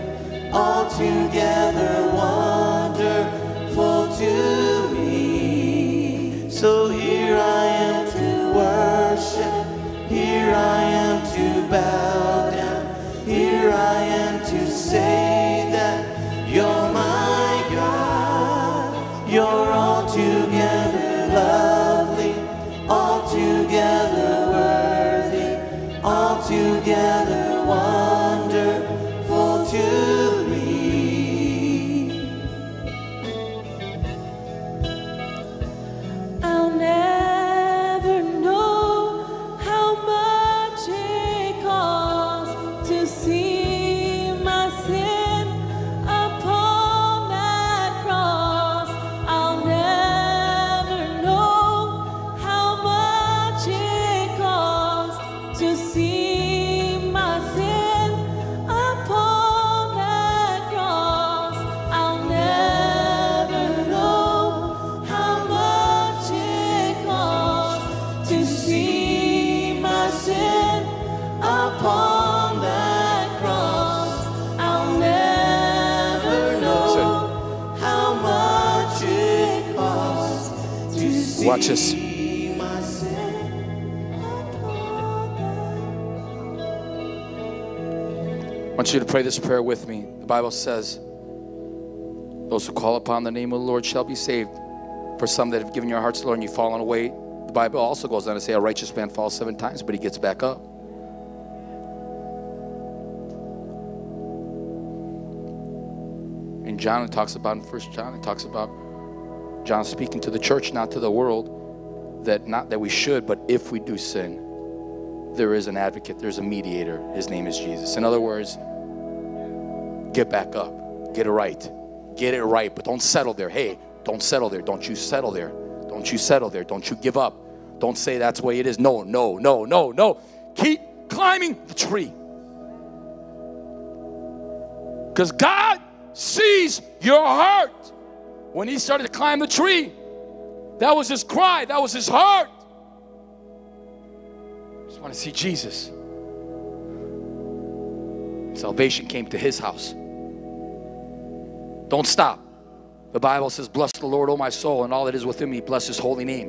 all together wonderful to me. So here I am to worship, here I am to bow down, here I am to say that you're my God, you're all together lovely, all together worthy, all together. Wonderful to me. I'll never know how much it costs to see my sin upon that cross. I'll never know how much it costs to see. I Watch this. I want you to pray this prayer with me. The Bible says, those who call upon the name of the Lord shall be saved. For some that have given your hearts to the Lord and you've fallen away, the Bible also goes on to say a righteous man falls seven times, but he gets back up. And John talks about, in First John, it talks about John speaking to the church, not to the world, that not that we should, but if we do sin, there is an advocate, there's a mediator. His name is Jesus. In other words, get back up, get it right, get it right, but don't settle there. Hey, don't settle there. Don't you settle there. Don't you settle there. Don't you give up. Don't say that's the way it is. No, no, no, no, no. Keep climbing the tree. Because God sees your heart. When he started to climb the tree, that was his cry. That was his heart. Just want to see Jesus. Salvation came to his house. Don't stop. The Bible says, bless the Lord, O my soul, and all that is within me. Bless his holy name,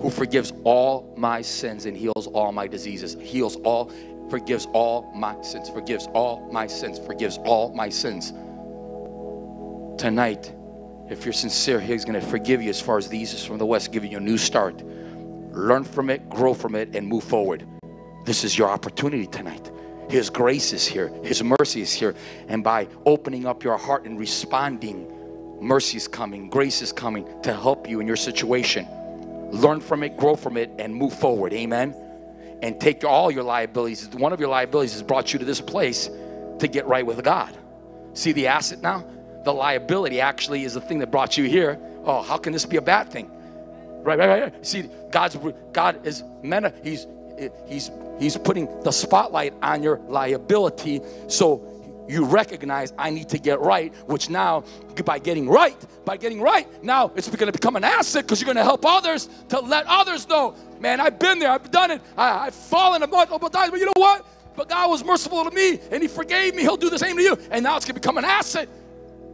who forgives all my sins and heals all my diseases. Heals all, forgives all my sins, forgives all my sins, forgives all my sins. Tonight, if you're sincere, he's going to forgive you as far as the east is from the west, giving you a new start. Learn from it, grow from it, and move forward. This is your opportunity tonight. His grace is here. His mercy is here. And by opening up your heart and responding, mercy is coming, grace is coming to help you in your situation. Learn from it, grow from it, and move forward. Amen. And take all your liabilities. One of your liabilities has brought you to this place to get right with God. See the asset now? The liability actually is the thing that brought you here. Oh, how can this be a bad thing? Right, right, right. See, God's God is mena. He's he's he's putting the spotlight on your liability, so you recognize I need to get right, which now by getting right, by getting right, now it's going to become an asset because you're going to help others to let others know, man, I've been there, I've done it, I, I've fallen a multiple times, but you know what? But God was merciful to me and he forgave me. He'll do the same to you. And now it's going to become an asset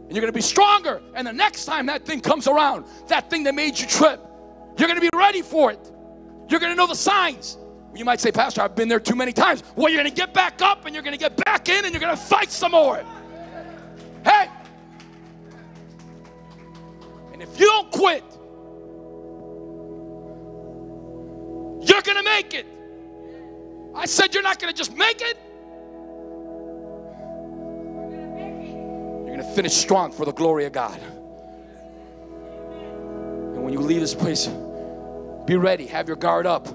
and you're going to be stronger. And the next time that thing comes around, that thing that made you trip, you're going to be ready for it. You're going to know the signs. You might say, Pastor, I've been there too many times. Well, you're going to get back up and you're going to get back in and you're going to fight some more. Hey! And if you don't quit, you're going to make it. I said you're not going to just make it. You're going to finish strong for the glory of God. And when you leave this place, be ready. Have your guard up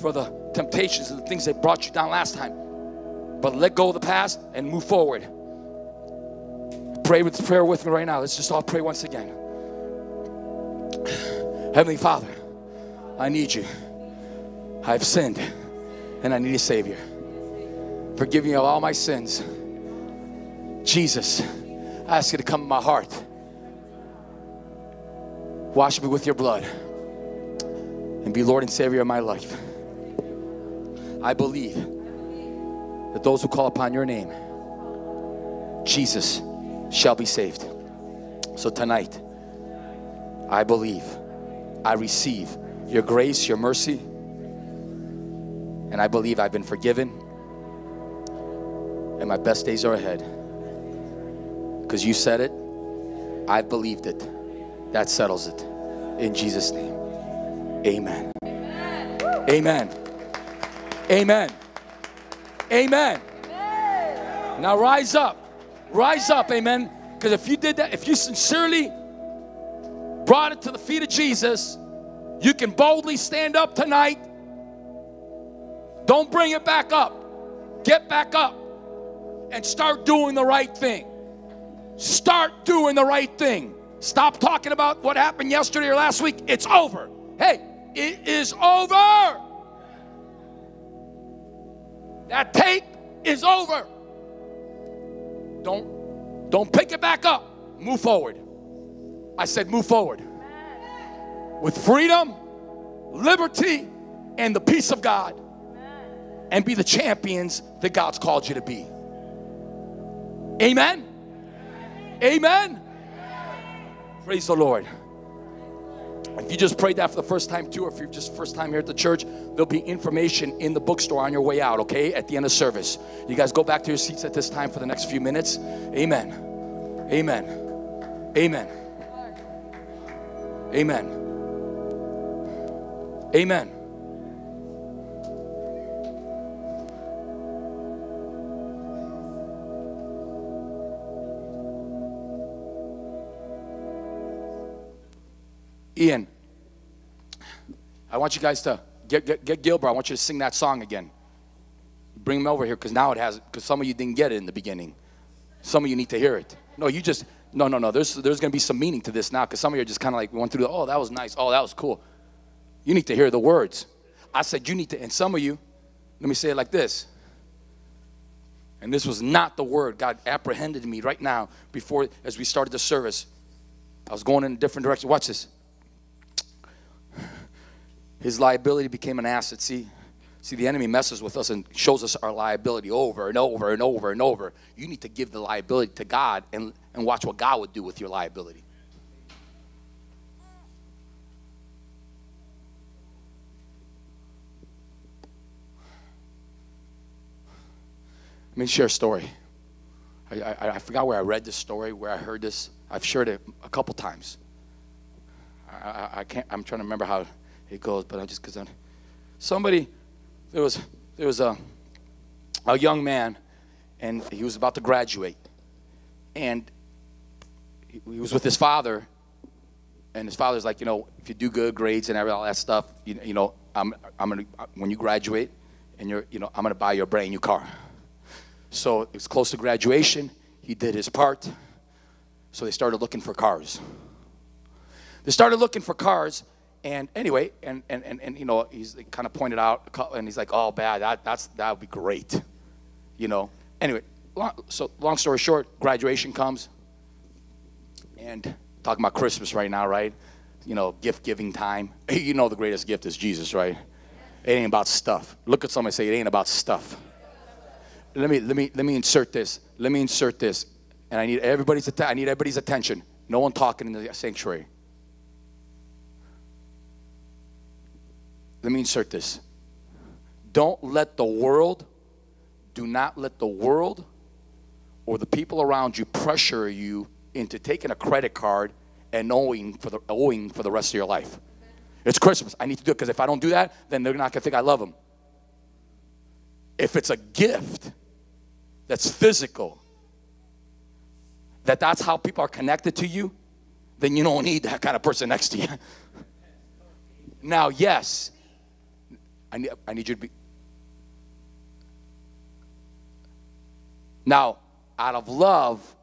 for the temptations and the things that brought you down last time, but let go of the past and move forward. Pray with prayer with me right now. Let's just all pray once again. Heavenly Father, I need you. I've sinned and I need a Savior. Forgive me of all my sins. Jesus, I ask you to come in my heart. Wash me with your blood and be Lord and Savior of my life. I believe that those who call upon your name, Jesus, shall be saved. So tonight, I believe, I receive your grace, your mercy, and I believe I've been forgiven and my best days are ahead. Because you said it, I believed it. That settles it. In Jesus' name, amen. Amen. Amen. Amen. Amen. Amen. Now rise up. Rise up, amen. Because if you did that, if you sincerely brought it to the feet of Jesus, you can boldly stand up tonight. Don't bring it back up. Get back up and start doing the right thing. Start doing the right thing. Stop talking about what happened yesterday or last week. It's over. Hey, it is over. That tape is over. Don't, don't pick it back up. Move forward. I said move forward. Amen. With freedom, liberty, and the peace of God. Amen. And be the champions that God's called you to be. Amen? Amen? Amen. Amen. Praise the Lord. If you just prayed that for the first time too, or if you're just first time here at the church, there'll be information in the bookstore on your way out, okay, at the end of service. You guys go back to your seats at this time for the next few minutes. Amen. Amen. Amen. Amen. Amen. Ian, I want you guys to get, get, get Gilbert. I want you to sing that song again. Bring him over here, because now it has, because some of you didn't get it in the beginning. Some of you need to hear it. No, you just, no, no, no. There's, there's going to be some meaning to this now, because some of you are just kind of like, we went through the, oh, that was nice. Oh, that was cool. You need to hear the words. I said you need to, and some of you, let me say it like this. And this was not the word. God apprehended me right now before, as we started the service. I was going in a different direction. Watch this. His liability became an asset. See, see, the enemy messes with us and shows us our liability over and over and over and over. You need to give the liability to God and, and watch what God would do with your liability. Let me share a story. I, I, I forgot where I read this story, where I heard this. I've shared it a couple times. I, I, I can't, I'm trying to remember how it goes, but I just, because somebody, there was there was a a young man, and he was about to graduate, and he, he was with his father, and his father's like, you know, if you do good grades and all that stuff, you, you know, I'm I'm gonna when you graduate, and you're you know I'm gonna buy you a brand new car. So it was close to graduation. He did his part, so they started looking for cars. They started looking for cars. And anyway, and, and, and, and you know, he's kind of pointed out, and he's like, oh, bad, that, that's, that would be great, you know. Anyway, long, so long story short, graduation comes, and talking about Christmas right now, right? You know, gift-giving time. You know the greatest gift is Jesus, right? It ain't about stuff. Look at somebody and say, it ain't about stuff. Let me, let me, let me insert this. Let me insert this. And I need everybody's, att I need everybody's attention. No one talking in the sanctuary. Let me insert this. Don't let the world, do not let the world or the people around you pressure you into taking a credit card and owing for the, owing for the rest of your life. It's Christmas. I need to do it, because if I don't do that, then they're not going to think I love them. If it's a gift that's physical, that that's how people are connected to you, then you don't need that kind of person next to you. Now, yes. I need, I need you to be. Now, out of love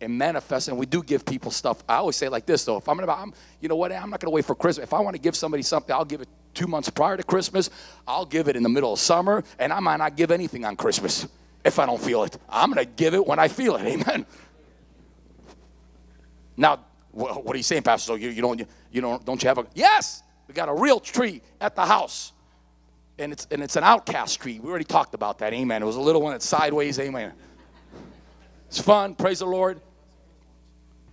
and manifest, and we do give people stuff. I always say it like this, though. If I'm gonna, I'm, you know what? I'm not gonna wait for Christmas. If I want to give somebody something, I'll give it two months prior to Christmas. I'll give it in the middle of summer, and I might not give anything on Christmas if I don't feel it. I'm gonna give it when I feel it. Amen. Now, what are you saying, Pastor? So you, you don't, you don't, don't you have a? Yes, we got a real tree at the house. And it's, and it's an outcast tree. We already talked about that. Amen. It was a little one that's sideways. Amen. It's fun. Praise the Lord.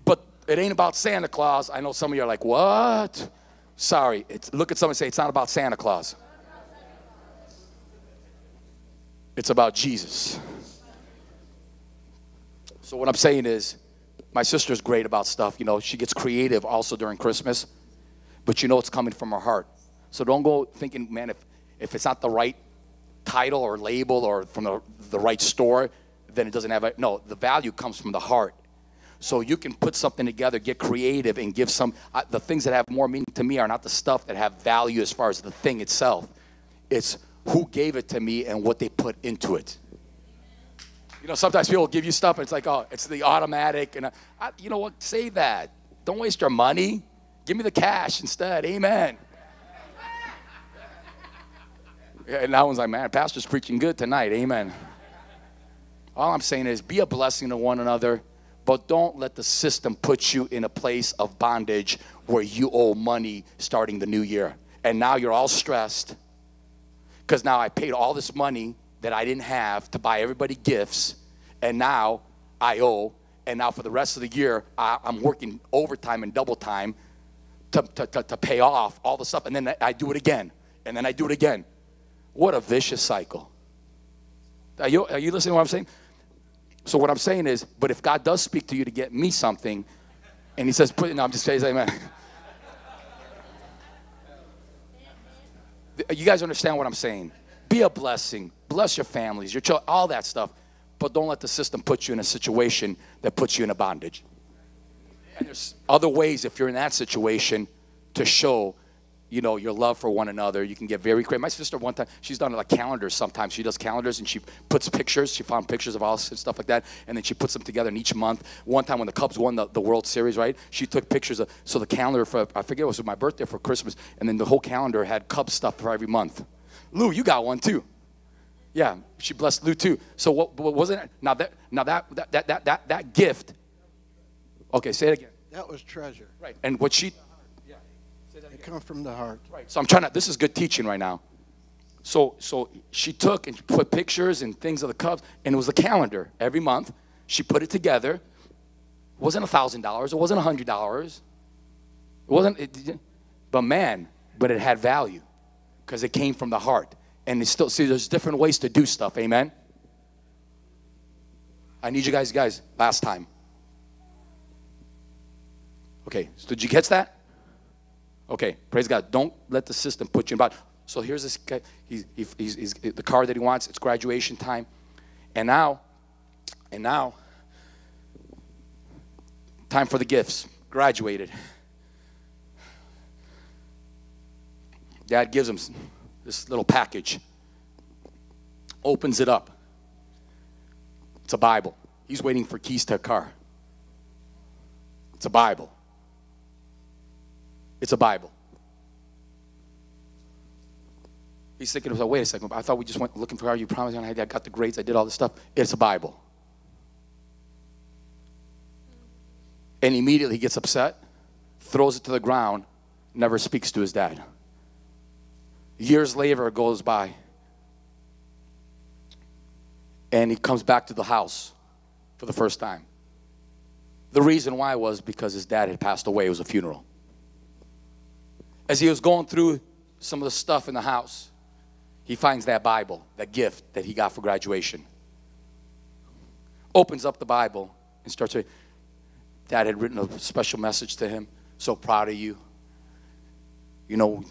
But it ain't about Santa Claus. I know some of you are like, what? Sorry. It's, look at someone and say, it's not about Santa Claus. It's about Jesus. So what I'm saying is, my sister's great about stuff. You know, she gets creative also during Christmas. But you know it's coming from her heart. So don't go thinking, man, if, if it's not the right title or label or from the, the right store, then it doesn't have a, no, the value comes from the heart. So you can put something together, get creative, and give some, uh, the things that have more meaning to me are not the stuff that have value as far as the thing itself. It's who gave it to me and what they put into it. You know, sometimes people give you stuff, and it's like, oh, it's the automatic, and I, I, you know what, say that. Don't waste your money. Give me the cash instead. Amen. And that one's like, man, pastor's preaching good tonight. Amen. All I'm saying is be a blessing to one another, but don't let the system put you in a place of bondage where you owe money starting the new year. And now you're all stressed because now I paid all this money that I didn't have to buy everybody gifts, and now I owe. And now for the rest of the year, I, I'm working overtime and double time to, to, to, to pay off all the stuff. And then I do it again. And then I do it again. What a vicious cycle. Are you, are you listening to what I'm saying? So what I'm saying is, but if God does speak to you to get me something, and he says, put, no, I'm just saying, amen. You guys understand what I'm saying? Be a blessing. Bless your families, your children, all that stuff. But don't let the system put you in a situation that puts you in a bondage. And there's other ways, if you're in that situation, to show, you know, your love for one another. You can get very creative. My sister one time, she's done like calendars sometimes. She does calendars and she puts pictures. She found pictures of all this and stuff like that. And then she puts them together. And each month, one time when the Cubs won the, the World Series, right? She took pictures of, so the calendar for, I forget it was my birthday for Christmas. And then the whole calendar had Cubs stuff for every month. Lou, you got one too. Yeah, she blessed Lou too. So what, what wasn't it? Now that, now that, that, that, that, that, that gift. Okay, say it again. That was treasure. Right. And what she. It comes from the heart. Right. So I'm trying to, this is good teaching right now. So so she took and put pictures and things of the Cubs, and it was a calendar every month. She put it together. It wasn't a thousand dollars. It wasn't a hundred dollars. It wasn't, it, but man, but it had value because it came from the heart. And it's still, see, there's different ways to do stuff, amen? I need you guys, guys, last time. Okay, so did you catch that? Okay, praise God. Don't let the system put you in bondage. So here's this guy. He's, he's, he's, he's the car that he wants. It's graduation time. And now, and now, time for the gifts. Graduated. Dad gives him this little package. Opens it up. It's a Bible. He's waiting for keys to a car. It's a Bible. It's a Bible. He's thinking, wait a second, I thought we just went looking for, are you promised? I got the grades, I did all this stuff. It's a Bible. And immediately he gets upset, throws it to the ground, never speaks to his dad. Years later it goes by, and he comes back to the house for the first time. The reason why was because his dad had passed away. It was a funeral. As he was going through some of the stuff in the house, he finds that Bible, that gift that he got for graduation. Opens up the Bible and starts to, Dad had written a special message to him. So proud of you. You know,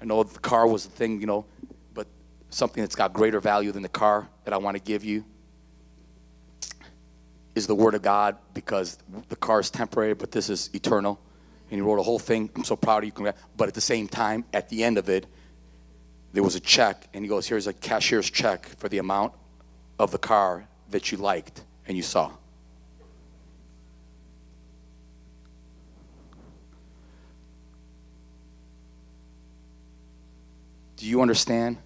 I know the car was the thing, you know, but something that's got greater value than the car that I want to give you is the Word of God, because the car is temporary, but this is eternal. And he wrote a whole thing. I'm so proud of you. But at the same time, at the end of it, there was a check. And he goes, here's a cashier's check for the amount of the car that you liked and you saw. Do you understand?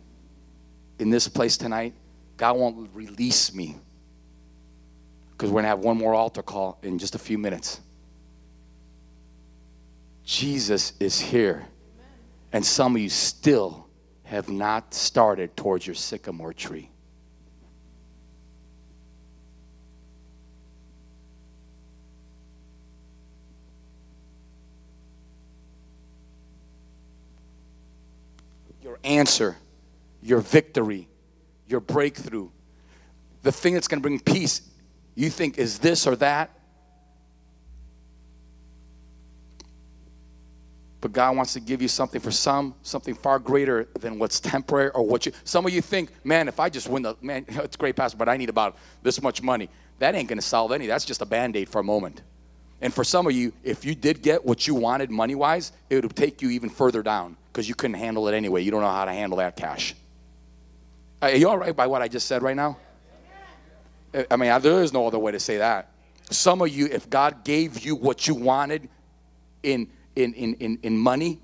In this place tonight, God won't release me, because we're going to have one more altar call in just a few minutes. Jesus is here, and some of you still have not started towards your sycamore tree. Your answer, your victory, your breakthrough, the thing that's going to bring peace, you think is this or that. But God wants to give you something for some, something far greater than what's temporary or what you, some of you think, man, if I just win the, man, it's great, Pastor, but I need about this much money. That ain't going to solve any. That's just a Band-Aid for a moment. And for some of you, if you did get what you wanted money-wise, it would take you even further down because you couldn't handle it anyway. You don't know how to handle that cash. Are you all right by what I just said right now? I mean, there is no other way to say that. Some of you, if God gave you what you wanted in In, in, in, in money,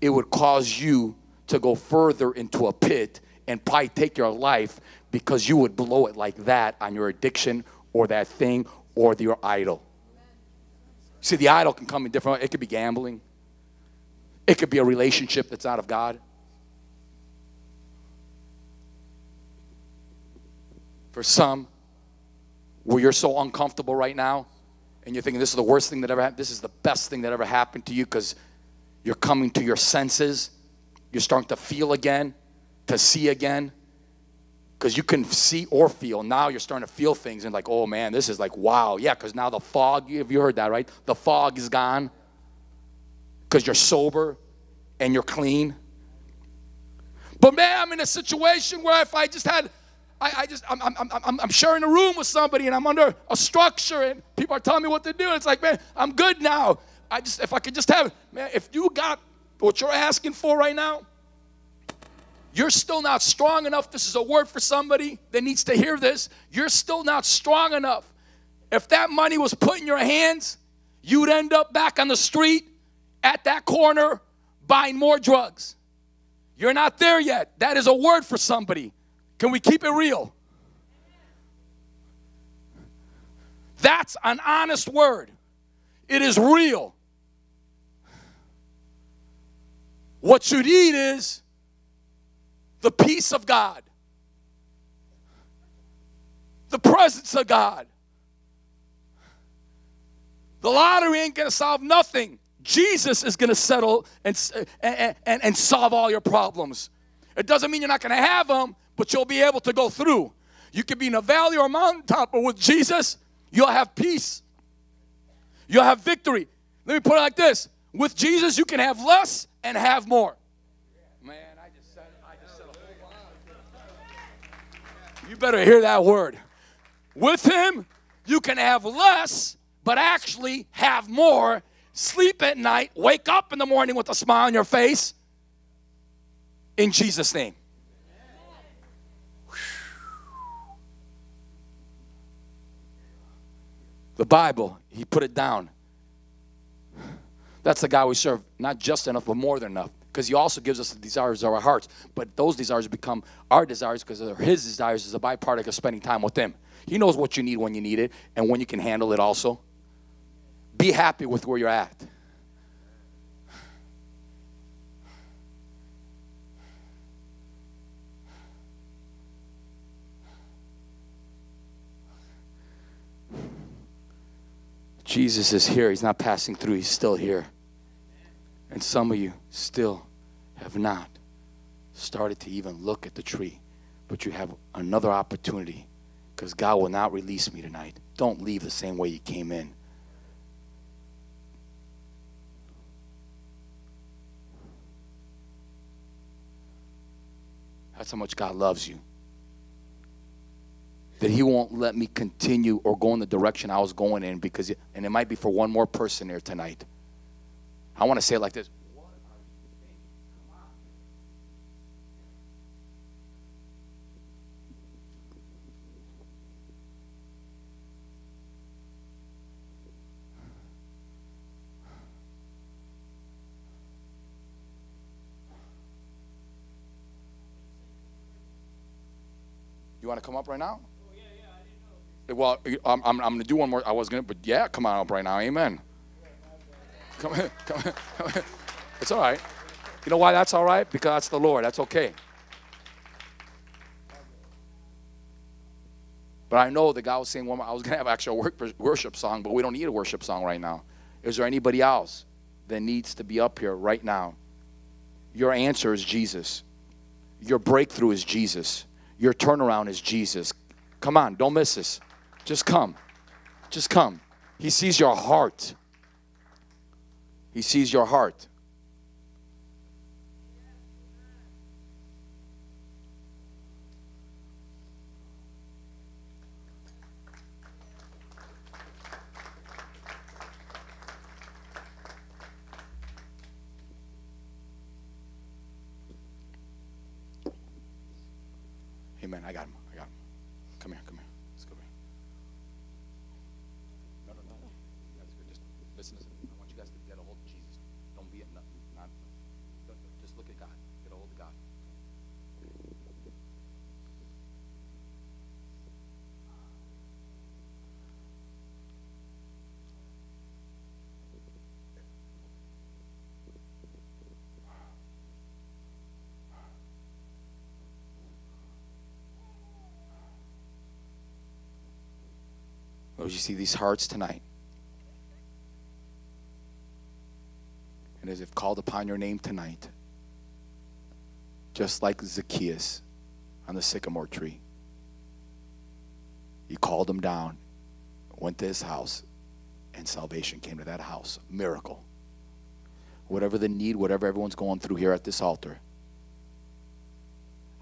it would cause you to go further into a pit and probably take your life, because you would blow it like that on your addiction or that thing or your idol. See, the idol can come in different ways. It could be gambling. It could be a relationship that's out of God. For some, where you're so uncomfortable right now, and you're thinking, this is the worst thing that ever happened. This is the best thing that ever happened to you, because You're coming to your senses. You're starting to feel again, to see again. Because you can see or feel. Now you're starting to feel things and like, oh man, this is like, wow. Yeah, because now the fog, have you heard that, right? The fog is gone because you're sober and you're clean. But man, I'm in a situation where if I just had, I, I just, I'm, I'm, I'm, I'm sharing a room with somebody and I'm under a structure and people are telling me what to do. It's like, man, I'm good now. I just, if I could just have, man, if you got what you're asking for right now, you're still not strong enough. This is a word for somebody that needs to hear this. You're still not strong enough. If that money was put in your hands, you would end up back on the street at that corner buying more drugs. You're not there yet. That is a word for somebody. Can we keep it real? That's an honest word. It is real. What you need is the peace of God, the presence of God. The lottery ain't going to solve nothing. Jesus is going to settle and, and, and, and solve all your problems. It doesn't mean you're not going to have them, but you'll be able to go through. You could be in a valley or a mountaintop, but with Jesus, you'll have peace. You'll have victory. Let me put it like this. With Jesus, you can have less and have more. You better hear that word. With him, you can have less, but actually have more. Sleep at night. Wake up in the morning with a smile on your face. In Jesus' name. The Bible, he put it down. That's the guy we serve. Not just enough, but more than enough. Because he also gives us the desires of our hearts. But those desires become our desires because they're his desires as a byproduct of spending time with him. He knows what you need when you need it and when you can handle it also. Be happy with where you're at. Jesus is here. He's not passing through. He's still here. And some of you still have not started to even look at the tree. But you have another opportunity because God will not release me tonight. Don't leave the same way you came in. That's how much God loves you. That he won't let me continue or go in the direction I was going in because, and it might be for one more person here tonight. I want to say it like this. What are you thinking? Come on. You want to come up right now? Oh, yeah, yeah, I didn't know. Well, I'm, I'm, I'm going to do one more. I was going to, but yeah, come on up right now. Amen. Come here, come here, come here. It's all right. You know why that's all right? Because that's the Lord. That's okay. But I know the guy was saying, well, I was going to have actual worship song, but we don't need a worship song right now. Is there anybody else that needs to be up here right now? Your answer is Jesus. Your breakthrough is Jesus. Your turnaround is Jesus. Come on, don't miss this. Just come. Just come. He sees your heart. He sees your heart. Hey, man, I got him. I got him. Come here, come here. Let's go here. No, no, no. That's good. Just listen to me. Just look at God. Get a hold of God. Oh, you see these hearts tonight. as if called upon your name tonight, just like Zacchaeus on the sycamore tree. You called him down, went to his house, and salvation came to that house. Miracle. Whatever the need, whatever everyone's going through here at this altar,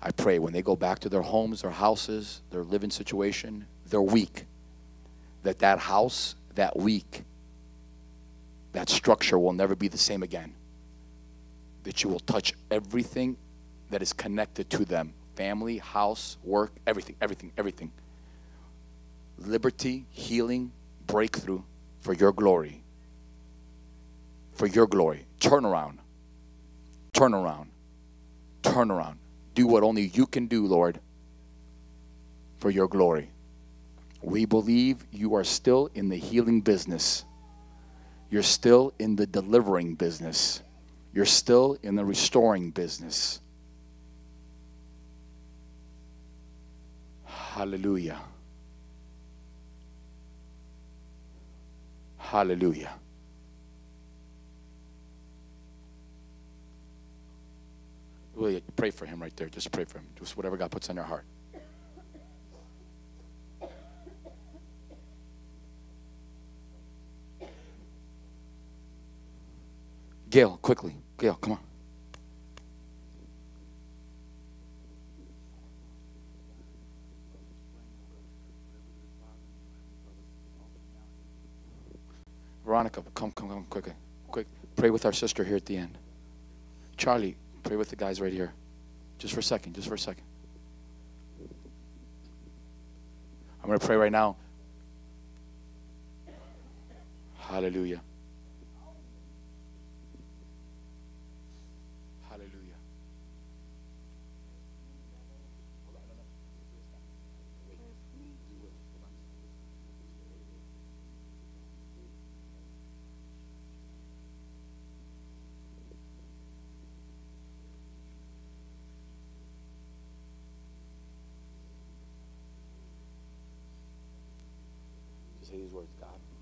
I pray when they go back to their homes, their houses, their living situation, their week, that that house, that week, that structure will never be the same again. That you will touch everything that is connected to them. Family, house, work, everything, everything, everything. Liberty, healing, breakthrough for your glory. For your glory. Turn around. Turn around. Turn around. Do what only you can do, Lord, for your glory. We believe you are still in the healing business. You're still in the delivering business. You're still in the restoring business. Hallelujah. Hallelujah. Will pray for him right there. Just pray for him. Just whatever God puts on your heart. Gail, quickly. Gail, come on. Veronica, come, come, come, quickly. Quick. Pray with our sister here at the end. Charlie, pray with the guys right here. Just for a second, just for a second. I'm going to pray right now. Hallelujah. Hallelujah. Say these words, God.